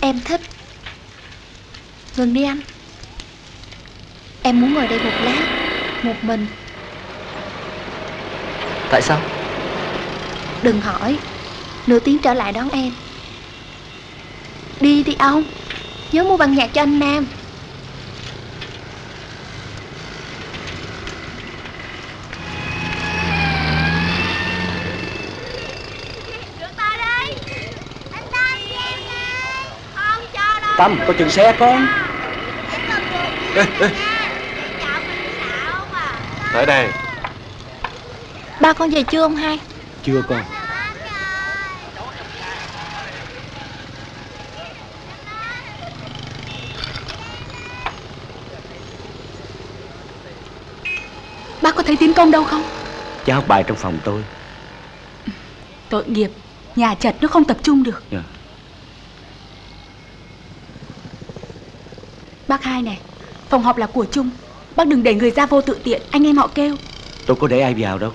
Em thích. Dừng đi anh. Em muốn ngồi đây một lát, một mình. Tại sao? Đừng hỏi. Nửa tiếng trở lại đón em. Đi đi ông. Nhớ mua băng nhạc cho anh Nam. Tâm, có chừng xe con. Ê, ê. Tới đây. Ba con về chưa ông Hai? Chưa con. Ba có thấy Tiến Công đâu không? Cha học bài trong phòng tôi. Tội nghiệp, nhà chật nó không tập trung được. Yeah. Bác Hai này, phòng họp là của chung. Bác đừng để người ra vô tự tiện, anh em họ kêu. Tôi có để ai vào đâu.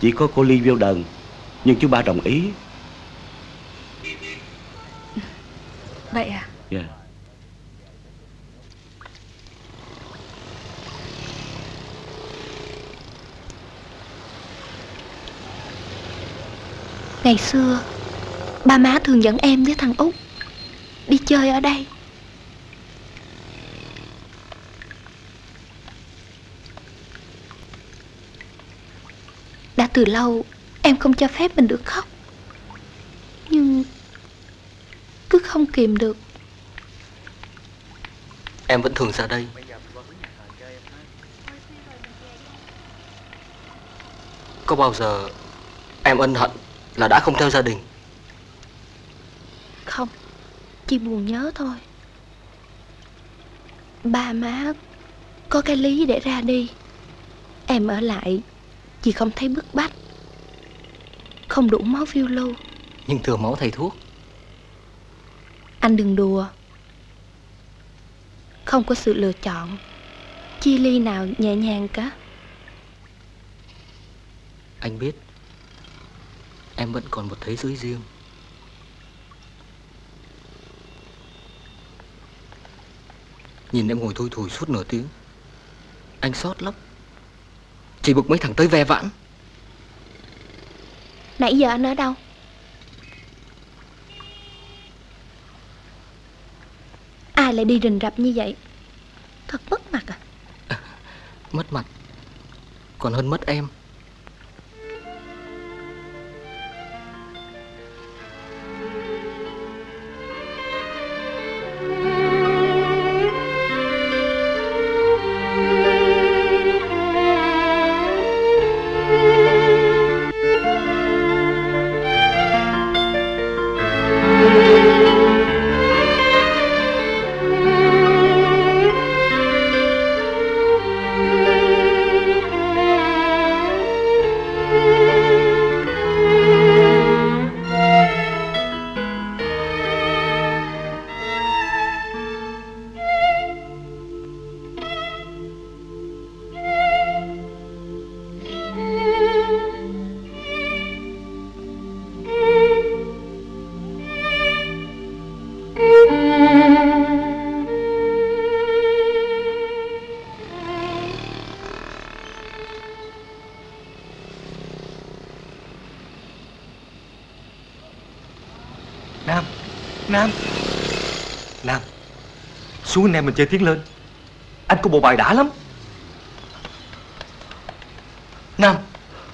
Chỉ có cô Ly vô đần. Nhưng chú Ba đồng ý. Vậy à? Dạ. Yeah. Ngày xưa ba má thường dẫn em với thằng Út đi chơi ở đây. Đã từ lâu em không cho phép mình được khóc. Nhưng cứ không kìm được. Em vẫn thường ra đây. Có bao giờ em ân hận là đã không theo gia đình? Không, chỉ buồn nhớ thôi. Ba má có cái lý để ra đi. Em ở lại vì không thấy bức bách. Không đủ máu phiêu lưu. Nhưng thừa máu thầy thuốc. Anh đừng đùa. Không có sự lựa chọn chia ly nào nhẹ nhàng cả. Anh biết. Em vẫn còn một thế giới riêng. Nhìn em ngồi thui thủi suốt nửa tiếng. Anh xót lắm. Chỉ bực mấy thằng tới ve vãn. Nãy giờ anh ở đâu? Ai lại đi rình rập như vậy? Thật mất mặt à? À, mất mặt còn hơn mất em. Nam. Nam, xuống anh em mình chơi tiếng lên. Anh có bộ bài đã lắm. Nam,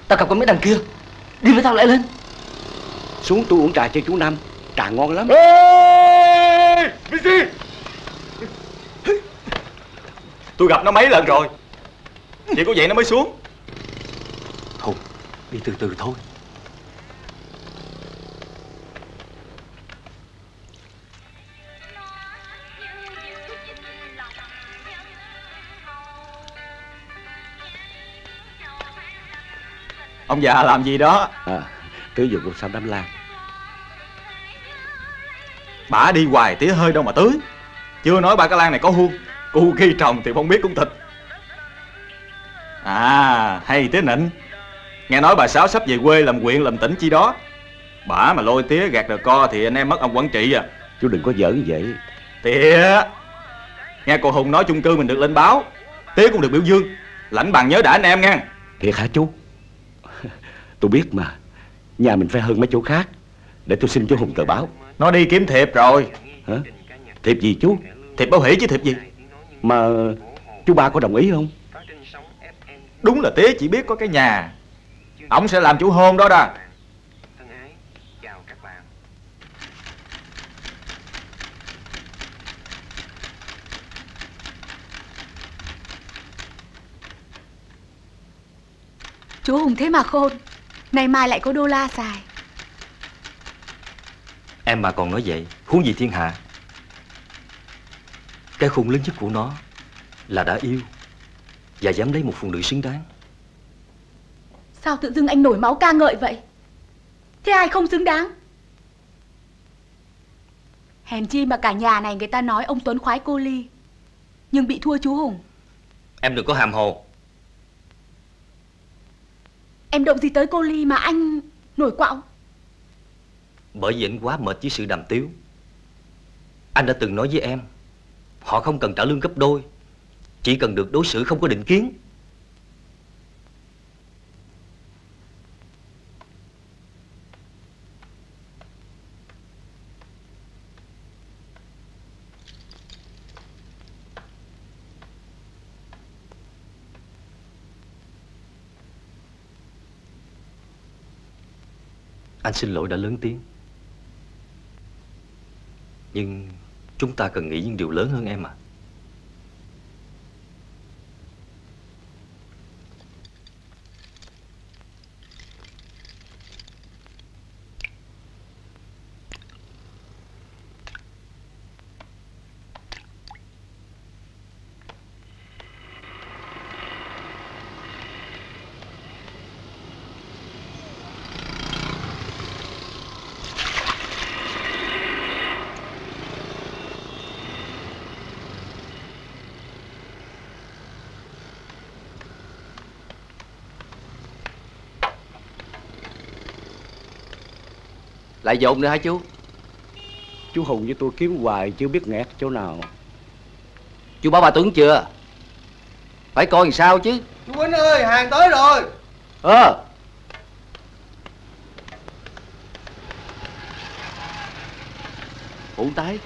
tao gặp con mấy đằng kia. Đi với tao lại lên. Xuống tôi uống trà chơi chú Nam. Trà ngon lắm. Ê, Missy, tôi gặp nó mấy lần rồi. Chỉ có vậy nó mới xuống. Thôi, đi từ từ thôi. Ông già làm gì đó? À, tưới dùng con sao đám lan. Bà đi hoài tía hơi đâu mà tưới. Chưa nói ba cái lan này có huông. Cu khi trồng thì không biết cũng thịt. À, hay tía nịnh. Nghe nói bà Sáu sắp về quê làm huyện làm tỉnh chi đó. Bà mà lôi tía gạt đờ co thì anh em mất ông quản trị à. Chú đừng có giỡn vậy. Tía, nghe cô Hùng nói chung cư mình được lên báo. Tía cũng được biểu dương. Lãnh bằng nhớ đã anh em nghe. Thiệt hả chú? Tôi biết mà. Nhà mình phải hơn mấy chỗ khác. Để tôi xin chú Hùng tờ báo. Nó đi kiếm thiệp rồi. Hả? Thiệp gì chú? Thiệp báo hỷ chứ thiệp gì. Mà chú ba có đồng ý không? Đúng là tía chỉ biết có cái nhà. Ổng sẽ làm chủ hôn đó đó. Chú Hùng thế mà khôn. Nay mai lại có đô la xài. Em mà còn nói vậy, huống gì thiên hạ. Cái khôn lớn nhất của nó là đã yêu và dám lấy một phụ nữ xứng đáng. Sao tự dưng anh nổi máu ca ngợi vậy? Thế ai không xứng đáng? Hèn chi mà cả nhà này người ta nói ông Tuấn khoái cô Ly. Nhưng bị thua chú Hùng. Em đừng có hàm hồ. Em động gì tới cô Ly mà anh nổi quạo? Bởi vì anh quá mệt với sự đàm tiếu. Anh đã từng nói với em, họ không cần trả lương gấp đôi, chỉ cần được đối xử không có định kiến. Anh xin lỗi đã lớn tiếng. Nhưng chúng ta cần nghĩ những điều lớn hơn em ạ. À. Lại dồn nữa hả chú? Chú Hùng với tôi kiếm hoài chưa biết nghẹt chỗ nào. Chú bảo bà Tuấn chưa? Phải coi làm sao chứ. Chú Quýnh ơi, hàng tới rồi. Ờ. Uổng tái.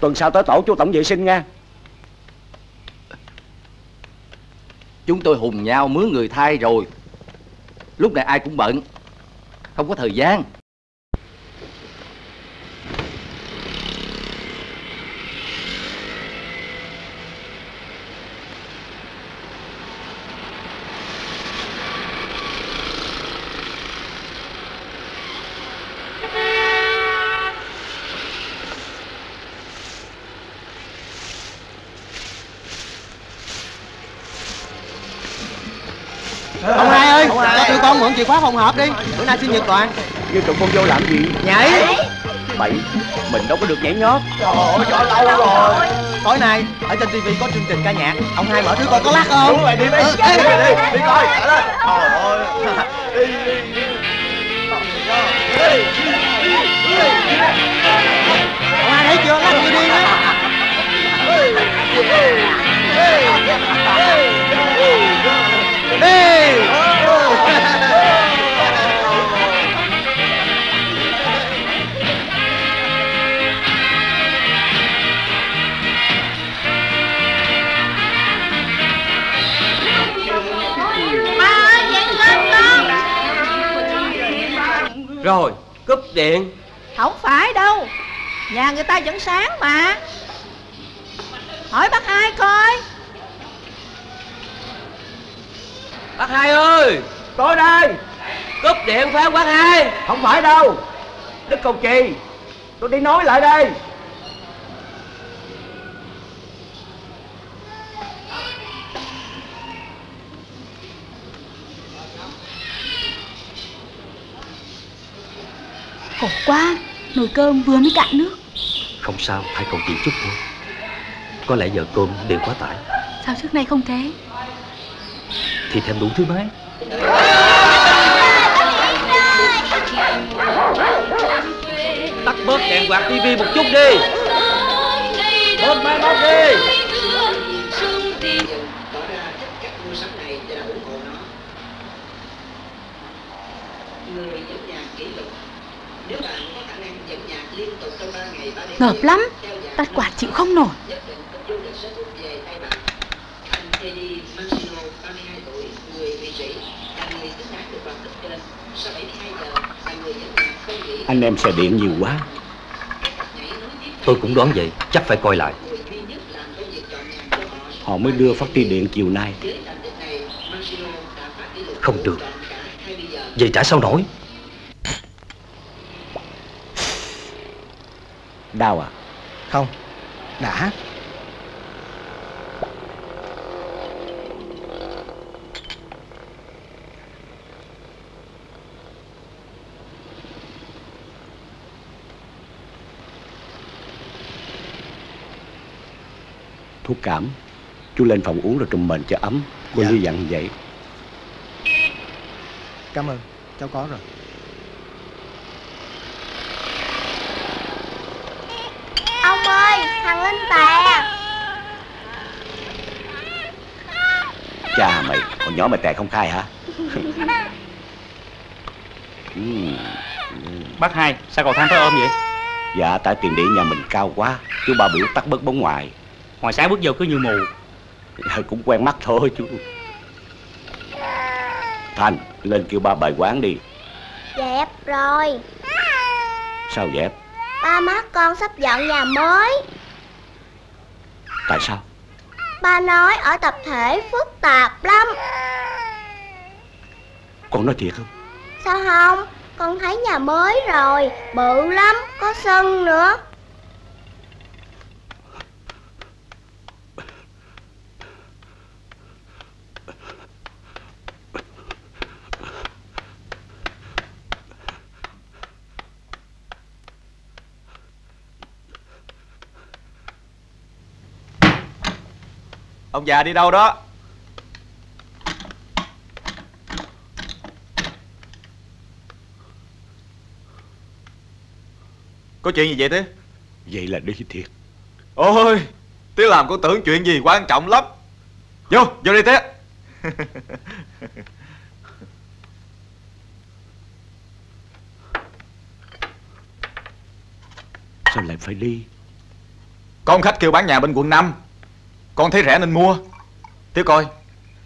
Tuần sau tới tổ chú tổng vệ sinh nha. Chúng tôi hùng nhau mướn người thay rồi. Lúc này ai cũng bận, không có thời gian. Chìa khóa phòng họp đi, bữa nay sinh nhật Toàn. Như tụi con vô làm gì? Nhảy. Bậy, mình đâu có được nhảy nhót. Trời ơi, cho lâu rồi. Tối nay ở trên ti vi có chương trình ca nhạc, ông hai mở thứ coi có lắc không? Đúng rồi, đi đi. Đi đi, đi, đi coi. Trời ơi. Đi đi. Ông hai thấy chưa? Lắc như điên á. rồi cúp điện. Không phải đâu, nhà người ta vẫn sáng mà. Hỏi bác Hai coi. Bác Hai ơi, tôi đây. Cúp điện phải không bác Hai? Không phải đâu, Đức Cầu Trì, tôi đi nói lại đây. Khổ quá, nồi cơm vừa mới cạn nước. Không sao, hãy còn chịu chút thôi. Có lẽ giờ cơm đều quá tải. Sao trước nay không thế? Thì thêm đủ thứ mấy. Tắt bớt đèn quạt tivi một chút đi. Bớt máy móc đi. Ngợp lắm, tắt quạt chịu không nổi. Anh em xe điện nhiều quá. Tôi cũng đoán vậy, chắc phải coi lại. Họ mới đưa phát đi điện chiều nay. Không được, vậy trả sao nổi. Đau à? Không, đã. Thuốc cảm, chú lên phòng uống rồi trùm mền cho ấm. Cô Như dặn vậy. Cảm ơn, cháu có rồi. Ông ơi, thằng Linh tè. Cha mày, còn nhỏ mày tè không khai hả? Bác Hai, sao cầu thang tới ôm vậy? Dạ, tại tiền điện nhà mình cao quá. Chú Ba biểu tắt bớt bóng ngoài. Ngoài sáng bước vô cứ như mù. Dạ, cũng quen mắt thôi chú. Thành, lên kêu ba bài quán đi. Dẹp rồi. Sao dẹp? Ba má con sắp dọn nhà mới. Tại sao? Ba nói ở tập thể phức tạp lắm. Con nói thiệt không? Sao không? Con thấy nhà mới rồi, bự lắm, có sân nữa. Ông già đi đâu đó? Có chuyện gì vậy Tía? Vậy là đi thiệt. Ôi, Tía làm con tưởng chuyện gì quan trọng lắm. Vô, vô đi Tía. Sao lại phải đi? Con khách kêu bán nhà bên quận năm. Con thấy rẻ nên mua. Tía coi,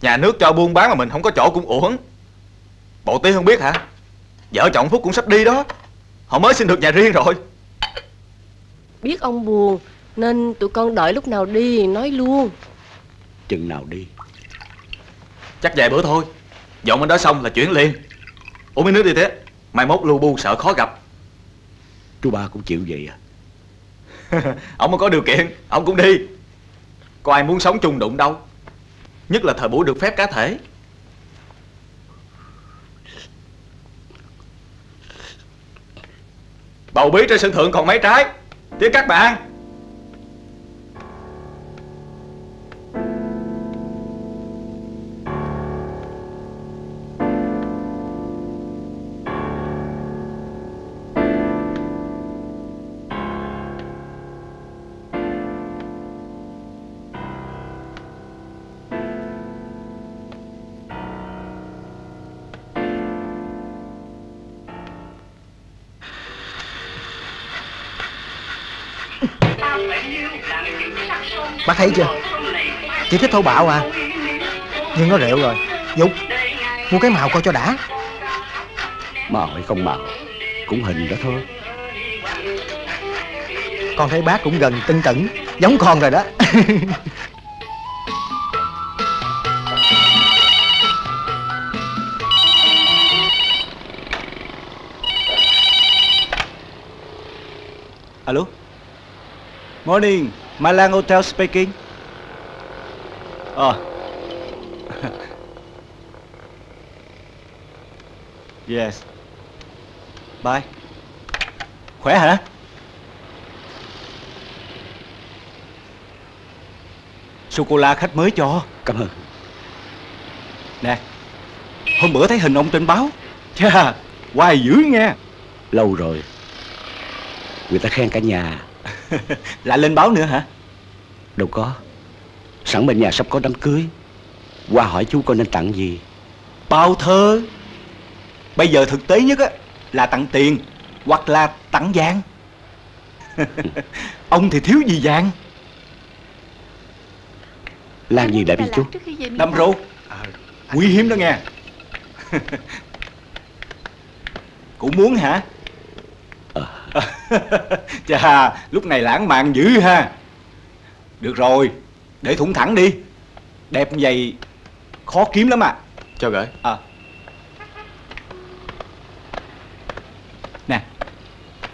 nhà nước cho buôn bán mà mình không có chỗ cũng uổng. Bộ Tía không biết hả? Vợ chồng Phúc cũng sắp đi đó. Họ mới xin được nhà riêng rồi. Biết ông buồn nên tụi con đợi lúc nào đi nói luôn. Chừng nào đi? Chắc vài bữa thôi. Dọn bên đó xong là chuyển liền. Uống miếng nước đi Tía, mai mốt lu bu sợ khó gặp. Chú Ba cũng chịu vậy à? Ông mà có điều kiện, ông cũng đi. Có ai muốn sống chung đụng đâu. Nhất là thời buổi được phép cá thể. Bầu bí trên sân thượng còn mấy trái. Tía các bạn. Bác thấy chưa? Chỉ thích thô bạo à. Nhưng nó rượu rồi. Dục, mua cái màu coi cho đã. Màu hay không màu cũng hình đó thôi. Con thấy bác cũng gần tinh tửng giống con rồi đó. Alo. Morning, Malang Hotel speaking. Ờ. Yes. Bye. Khỏe hả? Sô-cô-la khách mới cho. Cảm ơn. Nè, hôm bữa thấy hình ông trên báo. Chà, hoài dữ nghe. Lâu rồi. Người ta khen cả nhà. Lại lên báo nữa hả? Đâu có. Sẵn bên nhà sắp có đám cưới, qua hỏi chú coi nên tặng gì. Bao thơ. Bây giờ thực tế nhất á là tặng tiền hoặc là tặng vàng. Ông thì thiếu gì vàng? Làm gì đã đi chú? Đâm rô. Quý hiếm đó nghe. Cũng muốn hả? Chà, lúc này lãng mạn dữ ha. Được rồi, để thủng thẳng đi. Đẹp như vậy khó kiếm lắm à. Cho gửi à. Nè,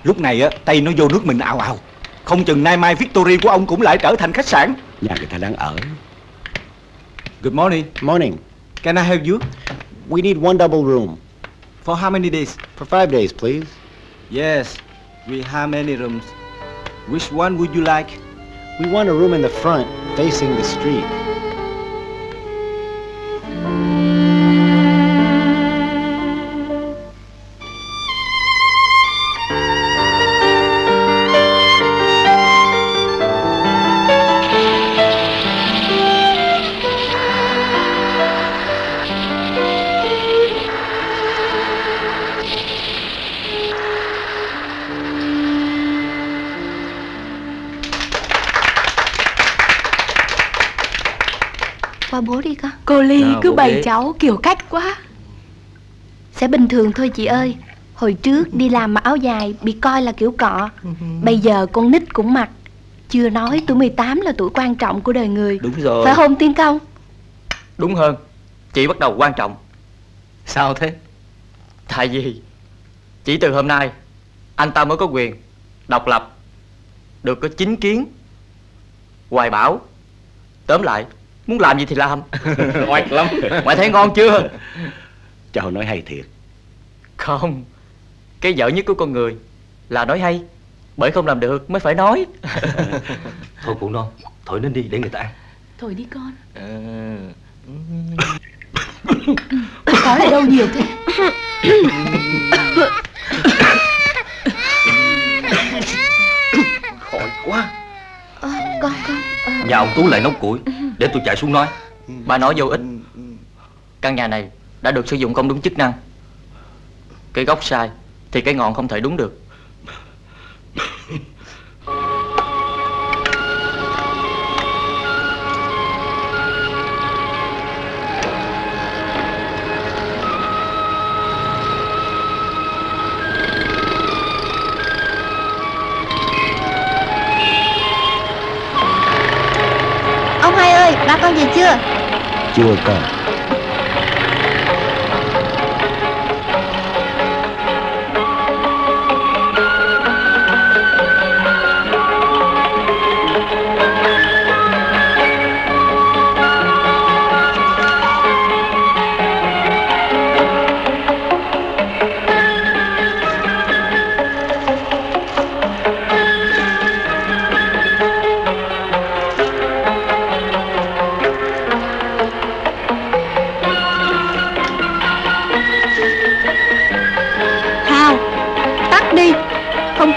lúc này á Tây nó vô nước mình ào ào. Không chừng nay mai Victory của ông cũng lại trở thành khách sạn. Nhà người ta đang ở. Good morning. Morning. Can I help you? We need one double room. For how many days? For five days, please. Yes. We have many rooms. Which one would you like? We want a room in the front, facing the street. Bố đi con. Cô Ly nào, cứ bày cháu kiểu cách quá. Sẽ bình thường thôi chị ơi. Hồi trước đi làm mà áo dài bị coi là kiểu cọ. Bây giờ con nít cũng mặc. Chưa nói tuổi mười tám là tuổi quan trọng của đời người. Đúng rồi. Phải không Tiến Công? Đúng hơn. Chị bắt đầu quan trọng. Sao thế? Tại vì chỉ từ hôm nay anh ta mới có quyền độc lập, được có chính kiến, hoài bão. Tóm lại, muốn làm gì thì làm. Oạch lắm. Ngoại thấy ngon chưa? Cháu nói hay thiệt. Không, cái dở nhất của con người là nói hay. Bởi không làm được mới phải nói. Thôi cụ non, thổi nên đi để người ta ăn. Thổi đi con. Thổi ở đâu nhiều thế? Khỏi quá. À, con con à... Nhà ông Tú lại nấu củi. Để tôi chạy xuống nói. Bà nói vô ích. Căn nhà này đã được sử dụng không đúng chức năng. Cái gốc sai thì cái ngọn không thể đúng được. Con về chưa? Chưa con.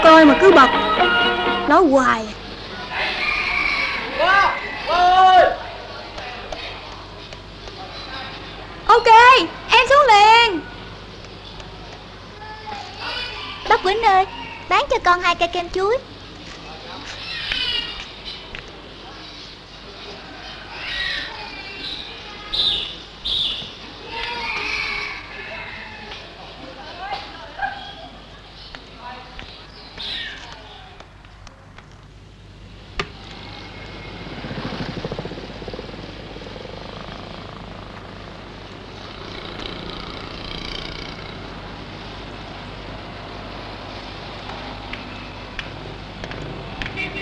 Coi mà cứ bật nói hoài. Ok, em xuống liền. Bác Quỳnh ơi, bán cho con hai cây kem chuối.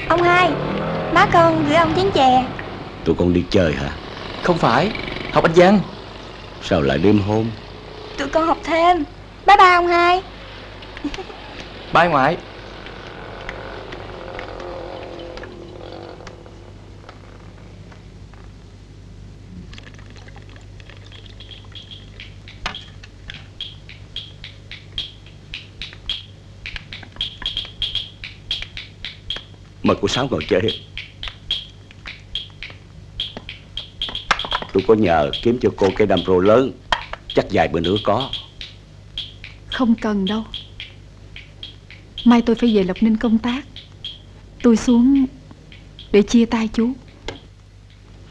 Ông hai, má con gửi ông chén chè. Tụi con đi chơi hả? Không phải, học Anh văn. Sao lại đêm hôm? Tụi con học thêm. Bye bye ông hai. Bye ngoại. Mời cô Sáu ngồi chơi. Tôi có nhờ kiếm cho cô cái đam rô lớn, chắc vài bữa nữa có. Không cần đâu. Mai tôi phải về Lộc Ninh công tác. Tôi xuống để chia tay chú.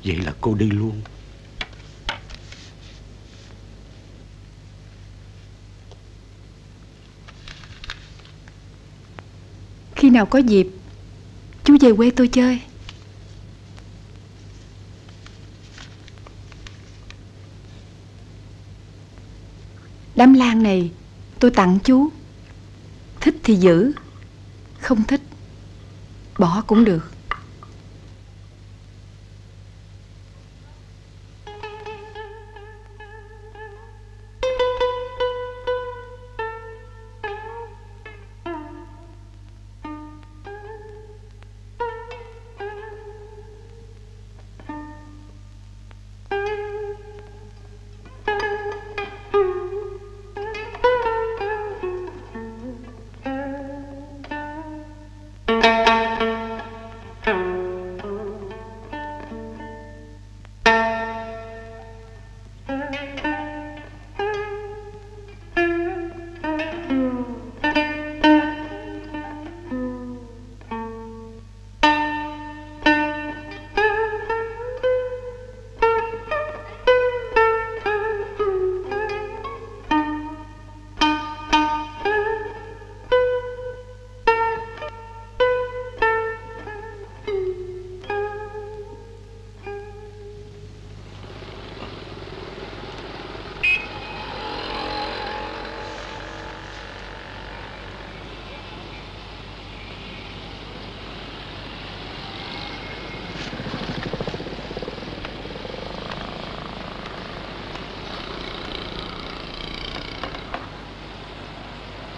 Vậy là cô đi luôn. Khi nào có dịp chú về quê tôi chơi. Đám lan này tôi tặng chú. Thích thì giữ, không thích bỏ cũng được.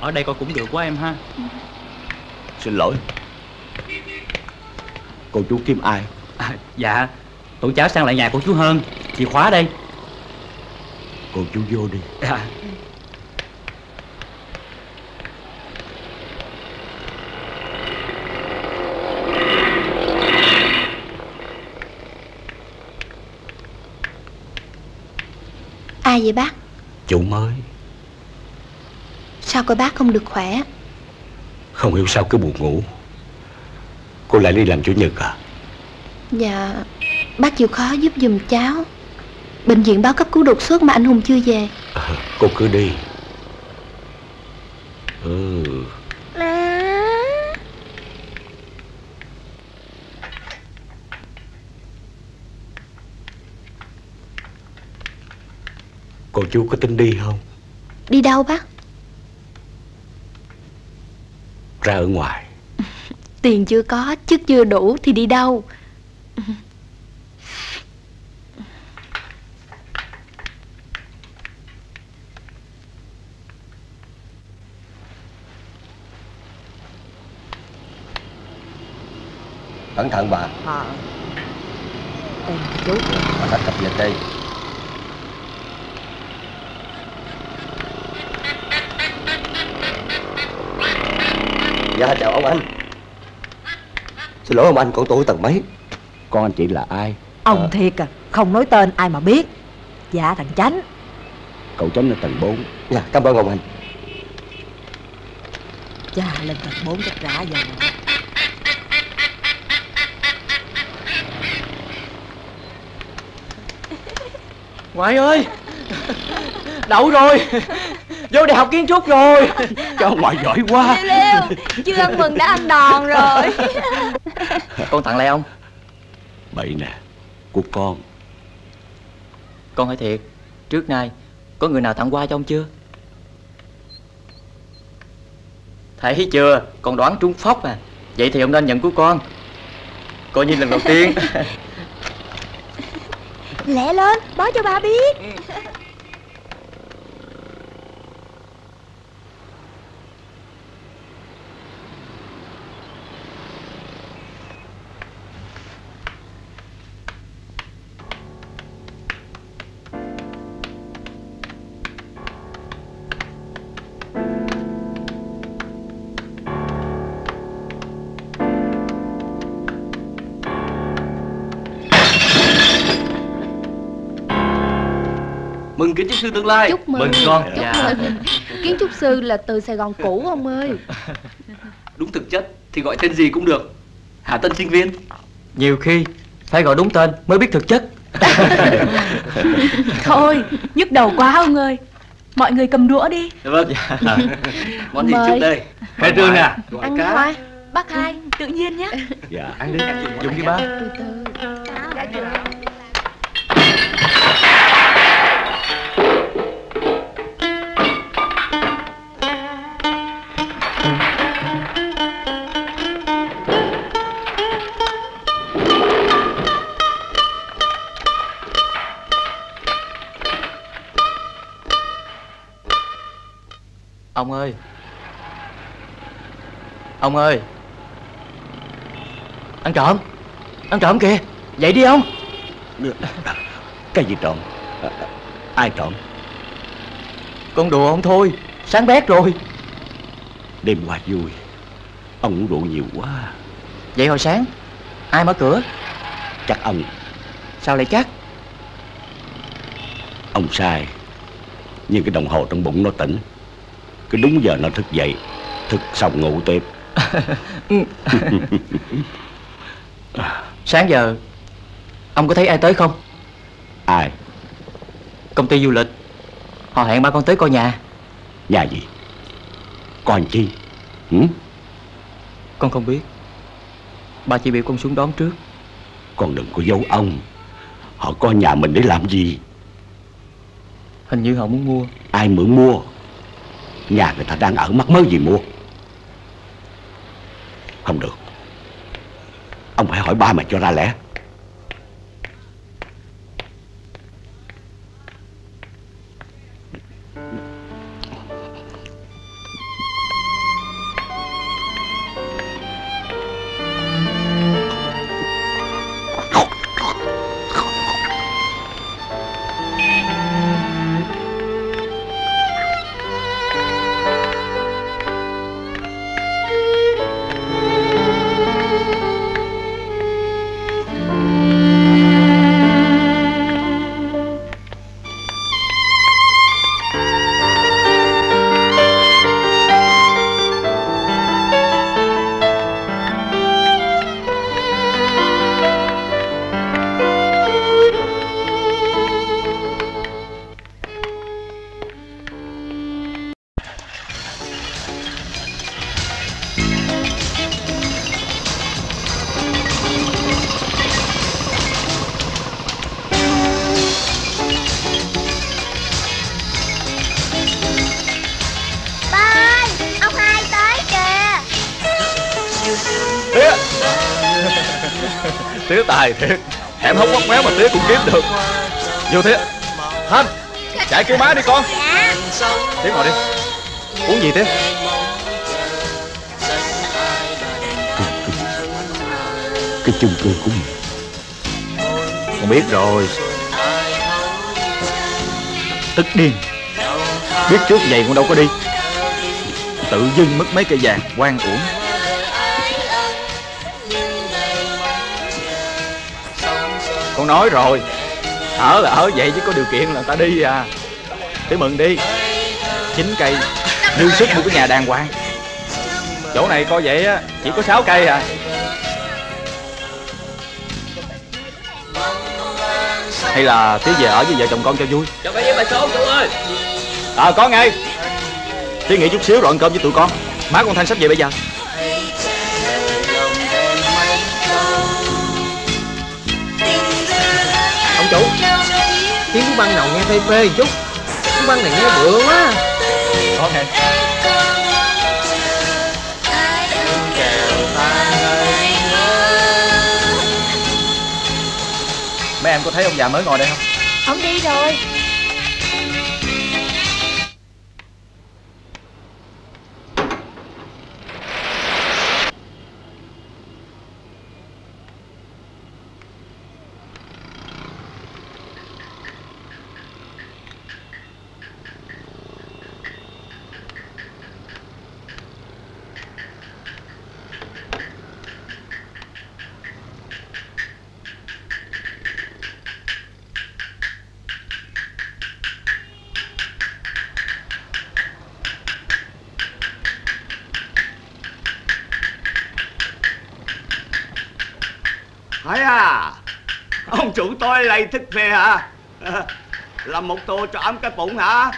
Ở đây coi cũng được quá em ha. Ừ. Xin lỗi. Cô chú kiếm ai? À, dạ, tụi cháu sang lại nhà của chú Hơn. Chìa khóa đây. Cô chú vô đi. À. Ai vậy bác? Chủ mới. Sao cô bác không được khỏe? Không hiểu sao cứ buồn ngủ. Cô lại đi làm chủ nhật à? Dạ. Bác chịu khó giúp giùm cháu. Bệnh viện báo cấp cứu đột xuất mà anh Hùng chưa về. À, cô cứ đi. Ừ. Má. Cô chú có tính đi không? Đi đâu bác? Ra ở ngoài. Tiền chưa có, chức chưa đủ thì đi đâu? Cẩn thận bà. À. Ừ, chú. Bà đã cập nhật đây. Dạ chào ông anh. Xin lỗi ông anh, con tôi tầng mấy? Con anh chị là ai? Ông à... thiệt à, không nói tên ai mà biết. Dạ thằng Chánh. Cậu Chánh ở tầng bốn. Dạ cảm ơn ông anh. Dạ lên tầng bốn chắc rã giờ. Ngoại ơi, đậu rồi. Vô đại học kiến trúc rồi. Cho ngoại giỏi quá. Liêu, chưa ăn mừng đã ăn đòn rồi. Con tặng lại ông. Bậy nè, của con. Con hỏi thiệt, trước nay có người nào tặng quà cho ông chưa? Thấy chưa, con đoán trúng phóc à. Vậy thì ông nên nhận của con. Coi như lần đầu tiên. Lẹ lên, báo cho ba biết. Mừng kiến trúc sư tương lai. Chúc mừng, mừng con. Chúc dạ. mừng. Kiến trúc sư là từ Sài Gòn cũ ông ơi. Đúng thực chất thì gọi tên gì cũng được. Hả tên sinh viên? Nhiều khi phải gọi đúng tên mới biết thực chất. Thôi nhức đầu quá ông ơi. Mọi người cầm đũa đi. Vâng. Dạ. Món gì trước đây? Khai trương nè. Ăn khoai. Bác hai tự nhiên nhé. Dạ ăn đi. Dùng đi bác. Từ từ. Ông ơi, ông ơi, ăn trộm, ăn trộm kìa, dậy đi ông. Cái gì trộm? Ai trộm? Con đùa ông thôi, sáng bét rồi. Đêm qua vui, ông uống rượu nhiều quá. Vậy hồi sáng, ai mở cửa? Chắc ông. Sao lại chắc? Ông sai, nhưng cái đồng hồ trong bụng nó tỉnh. Cứ đúng giờ nó thức dậy, thức xong ngủ tiếp. Sáng giờ ông có thấy ai tới không? Ai? Công ty du lịch. Họ hẹn ba con tới coi nhà. Nhà gì? Coi chi? Ừ? Con không biết. Ba chỉ biểu con xuống đón trước. Con đừng có giấu ông. Họ coi nhà mình để làm gì? Hình như họ muốn mua. Ai mượn mua? Nhà người ta đang ở mắc mớ gì mua? Không được. Ông phải hỏi ba mà cho ra lẽ. Tía tài thiệt, em không quắt méo mà tía cũng kiếm được. Vô Tía. Hên, chạy kêu má đi con. Dạ. Tía ngồi đi. Uống gì Tía? Cái chung cư của mình. Con biết rồi. Tức điên. Biết trước vậy con đâu có đi. Tự dưng mất mấy cây vàng oan uổng. Con nói rồi, ở là ở vậy chứ có điều kiện là ta đi à. Tới mừng đi. Chín cây dư sức một cái nhà đàng hoàng. Chỗ này coi vậy á chỉ có sáu cây à. Hay là Tía về ở với vợ chồng con cho vui. Cho cái với bà số tụi ơi. Ờ có ngay. Tía nghỉ chút xíu rồi ăn cơm với tụi con. Má con Thanh sắp về bây giờ. Chú tiếng chú băng nào nghe phê phê chút. Chú băng này nghe bựa quá. Ok. Cô thấy ông già mới ngồi đây không? Ông đi rồi. Phải à, ông chủ tôi lại thích phê hả? Làm một tô cho ấm cái bụng hả?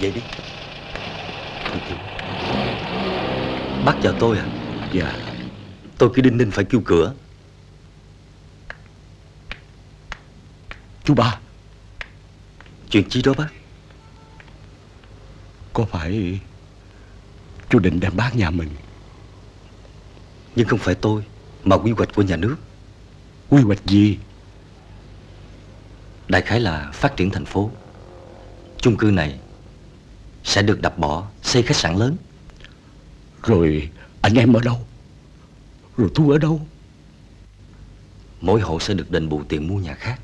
Vậy đi. Bác chào tôi à? Dạ. Tôi cứ đinh ninh phải kêu cửa. Chú ba, chuyện chi đó bác? Có phải chú định đem bán nhà mình? Nhưng không phải tôi, mà quy hoạch của nhà nước. Quy hoạch gì? Đại khái là phát triển thành phố. Chung cư này sẽ được đập bỏ, xây khách sạn lớn. Rồi anh em ở đâu? Rồi Thu ở đâu? Mỗi hộ sẽ được đền bù tiền mua nhà khác.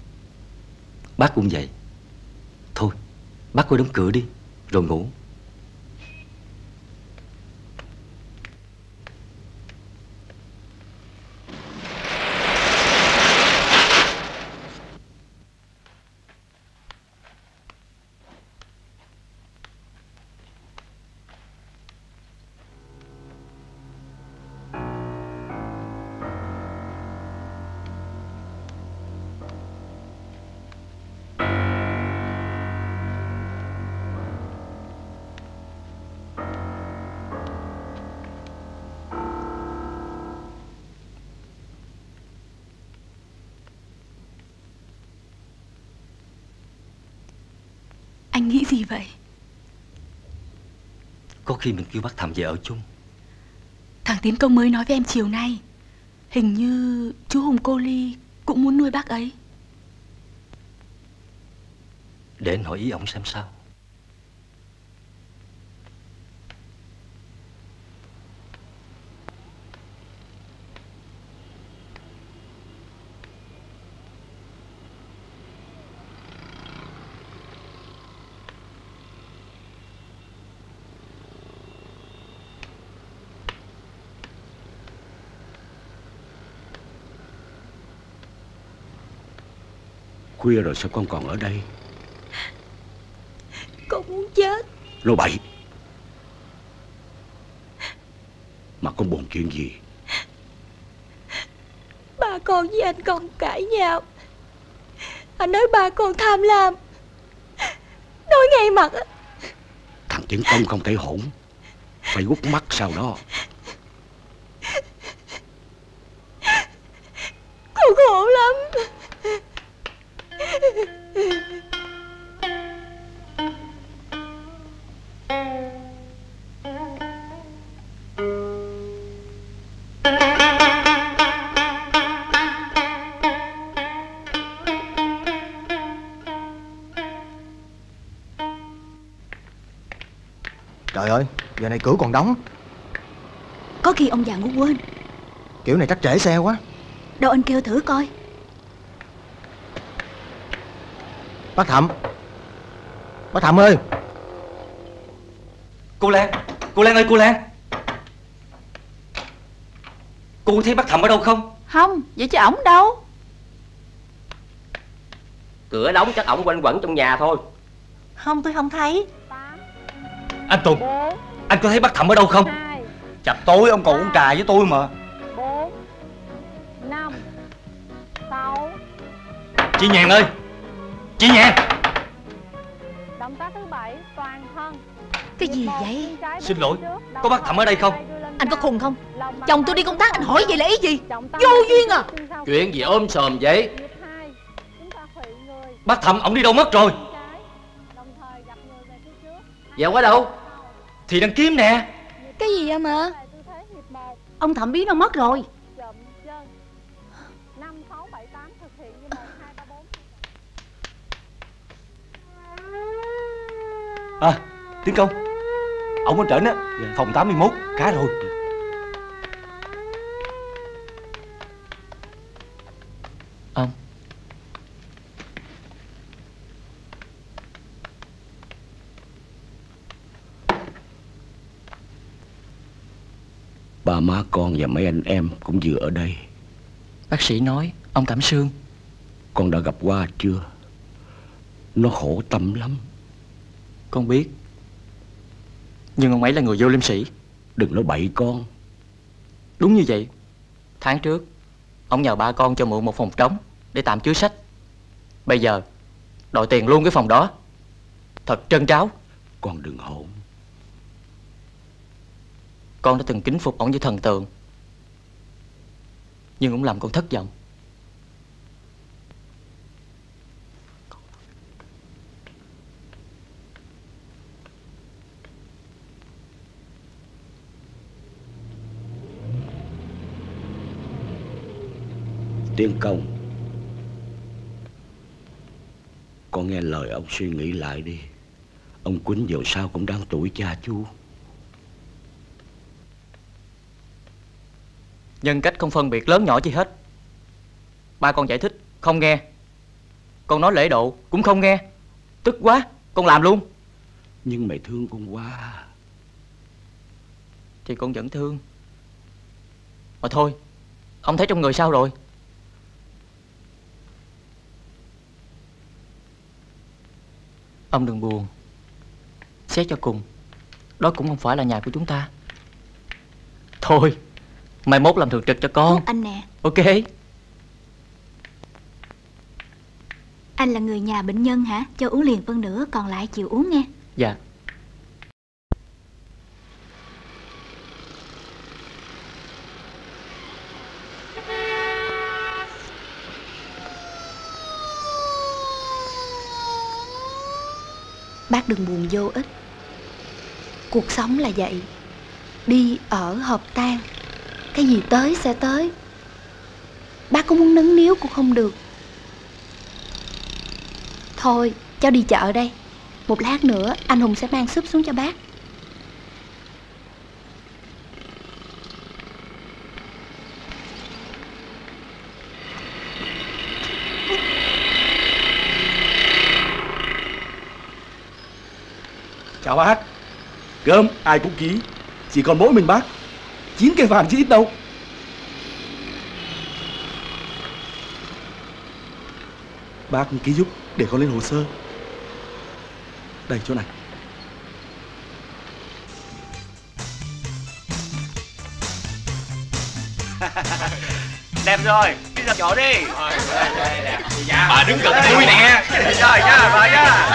Bác cũng vậy. Thôi, bác coi đóng cửa đi, rồi ngủ. Anh nghĩ gì vậy? Có khi mình kêu bác Thậm về ở chung. Thằng Tiến Công mới nói với em chiều nay. Hình như chú Hùng Cô Ly cũng muốn nuôi bác ấy. Để anh hỏi ý ổng xem sao. Khuya rồi sao con còn ở đây? Con muốn chết. Lô bậy. Mà con buồn chuyện gì? Ba con với anh con cãi nhau. Anh nói ba con tham lam. Nói ngay mặt. Thằng Tiến Công không thể hỗn. Phải quất mắt sau đó. Con khổ lắm. Trời ơi, giờ này cửa còn đóng. Có khi ông già ngủ quên. Kiểu này chắc trễ xe quá. Đâu anh kêu thử coi. Bác Thậm. Bác Thậm ơi. Cô Lan. Cô Lan ơi cô Lan. Cô thấy bác Thậm ở đâu không? Không, vậy chứ ổng đâu? Cửa đóng chắc ổng quanh quẩn trong nhà thôi. Không, tôi không thấy. Anh Tùng, anh có thấy bác Thậm ở đâu không? Chập tối ông còn uống trà với tôi mà. Bốn năm sáu. Chị Nhàn ơi. Chị Nhàn. Động tác thứ bảy, toàn thân. Cái gì vậy? Xin lỗi, có bác Thậm ở đây không? Anh có khùng không? Chồng tôi đi công tác anh hỏi vậy là ý gì? Vô duyên à. Chuyện gì ôm sòm vậy? Bác Thậm ổng đi đâu mất rồi? Dạ quá đâu? Thì đang kiếm nè. Cái gì vậy mà? Ông Thậm biết đâu mất rồi. À, Tiến Công, ổng ở trển á, phòng tám mươi mốt, cá rồi. Ông ba má con và mấy anh em cũng vừa ở đây. Bác sĩ nói ông Thẩm Sương. Con đã gặp qua chưa? Nó khổ tâm lắm. Con biết. Nhưng ông ấy là người vô liêm sĩ. Đừng nói bậy con. Đúng như vậy. Tháng trước ông nhờ ba con cho mượn một phòng trống để tạm chứa sách. Bây giờ đòi tiền luôn cái phòng đó. Thật trân tráo. Con đừng hỗn. Con đã từng kính phục ổng như thần tượng, nhưng cũng làm con thất vọng. Tiến Công, con nghe lời ông suy nghĩ lại đi. Ông Quýnh dù sao cũng đang tuổi cha chú. Nhân cách không phân biệt lớn nhỏ chi hết. Ba con giải thích không nghe, con nói lễ độ cũng không nghe. Tức quá con làm luôn. Nhưng mày thương con quá. Thì con vẫn thương. Mà thôi, ông thấy trong người sao rồi? Ông đừng buồn. Xét cho cùng, đó cũng không phải là nhà của chúng ta. Thôi, mai mốt làm thường trực cho con. Không, anh nè. Ok. Anh là người nhà bệnh nhân hả? Cho uống liền phân nửa, còn lại chịu uống nghe. Dạ. Bác đừng buồn vô ích. Cuộc sống là vậy. Đi ở hợp tan. Cái gì tới sẽ tới. Bác cũng muốn nấn níu cũng không được. Thôi cháu đi chợ đây. Một lát nữa anh Hùng sẽ mang súp xuống cho bác. Chào bác. Cơm ai cũng ký. Chỉ còn mỗi mình bác. Chín cây vàng chứ ít đâu. Bác ký giúp để con lên hồ sơ. Đây chỗ này. Đẹp rồi. Bây giờ chỗ đi. Bà đứng gần tôi nè. Rồi nha, rồi nha.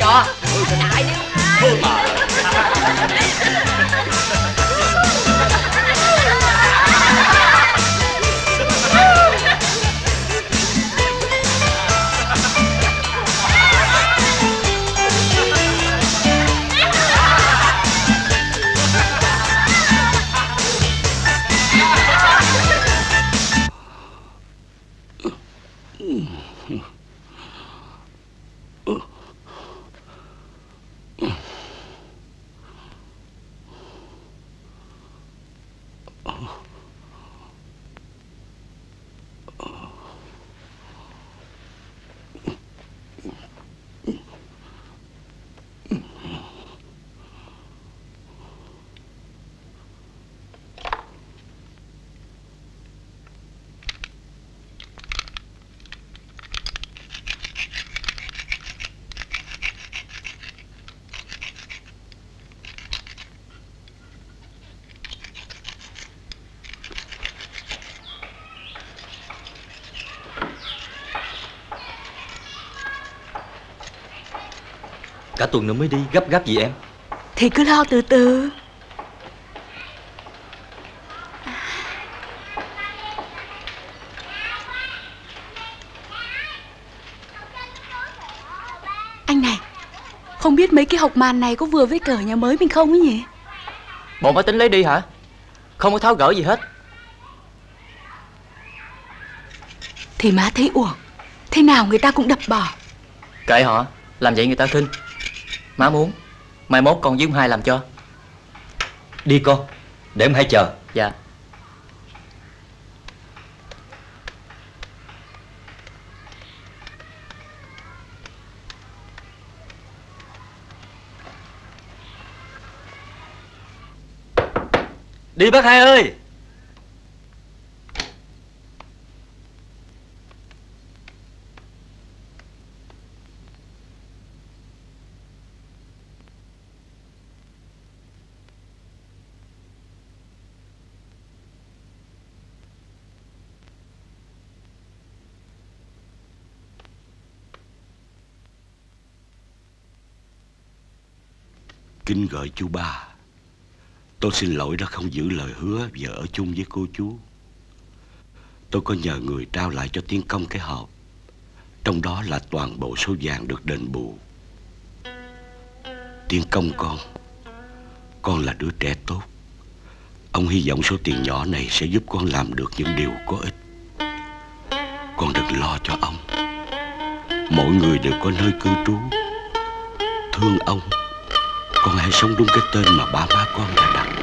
Cho đại đi thôi mà. Cả tuần nữa mới đi, gấp gáp gì em? Thì cứ lo từ từ. Anh này, không biết mấy cái hộc màn này có vừa với cờ nhà mới mình không ấy nhỉ? Bọn máy tính lấy đi hả? Không có tháo gỡ gì hết. Thì má thấy uổng, thế nào người ta cũng đập bỏ. Kệ họ, làm vậy người ta khinh. Má muốn mai mốt con với ông hai làm cho. Đi con, để ông hai chờ. Dạ. Đi bác Hai ơi. Kính gửi chú ba, tôi xin lỗi đã không giữ lời hứa và ở chung với cô chú. Tôi có nhờ người trao lại cho Tiến Công cái hộp, trong đó là toàn bộ số vàng được đền bù. Tiến Công con, con là đứa trẻ tốt. Ông hy vọng số tiền nhỏ này sẽ giúp con làm được những điều có ích. Con đừng lo cho ông. Mọi người đều có nơi cư trú. Thương ông, con hãy sống đúng cái tên mà ba má con đã đặt.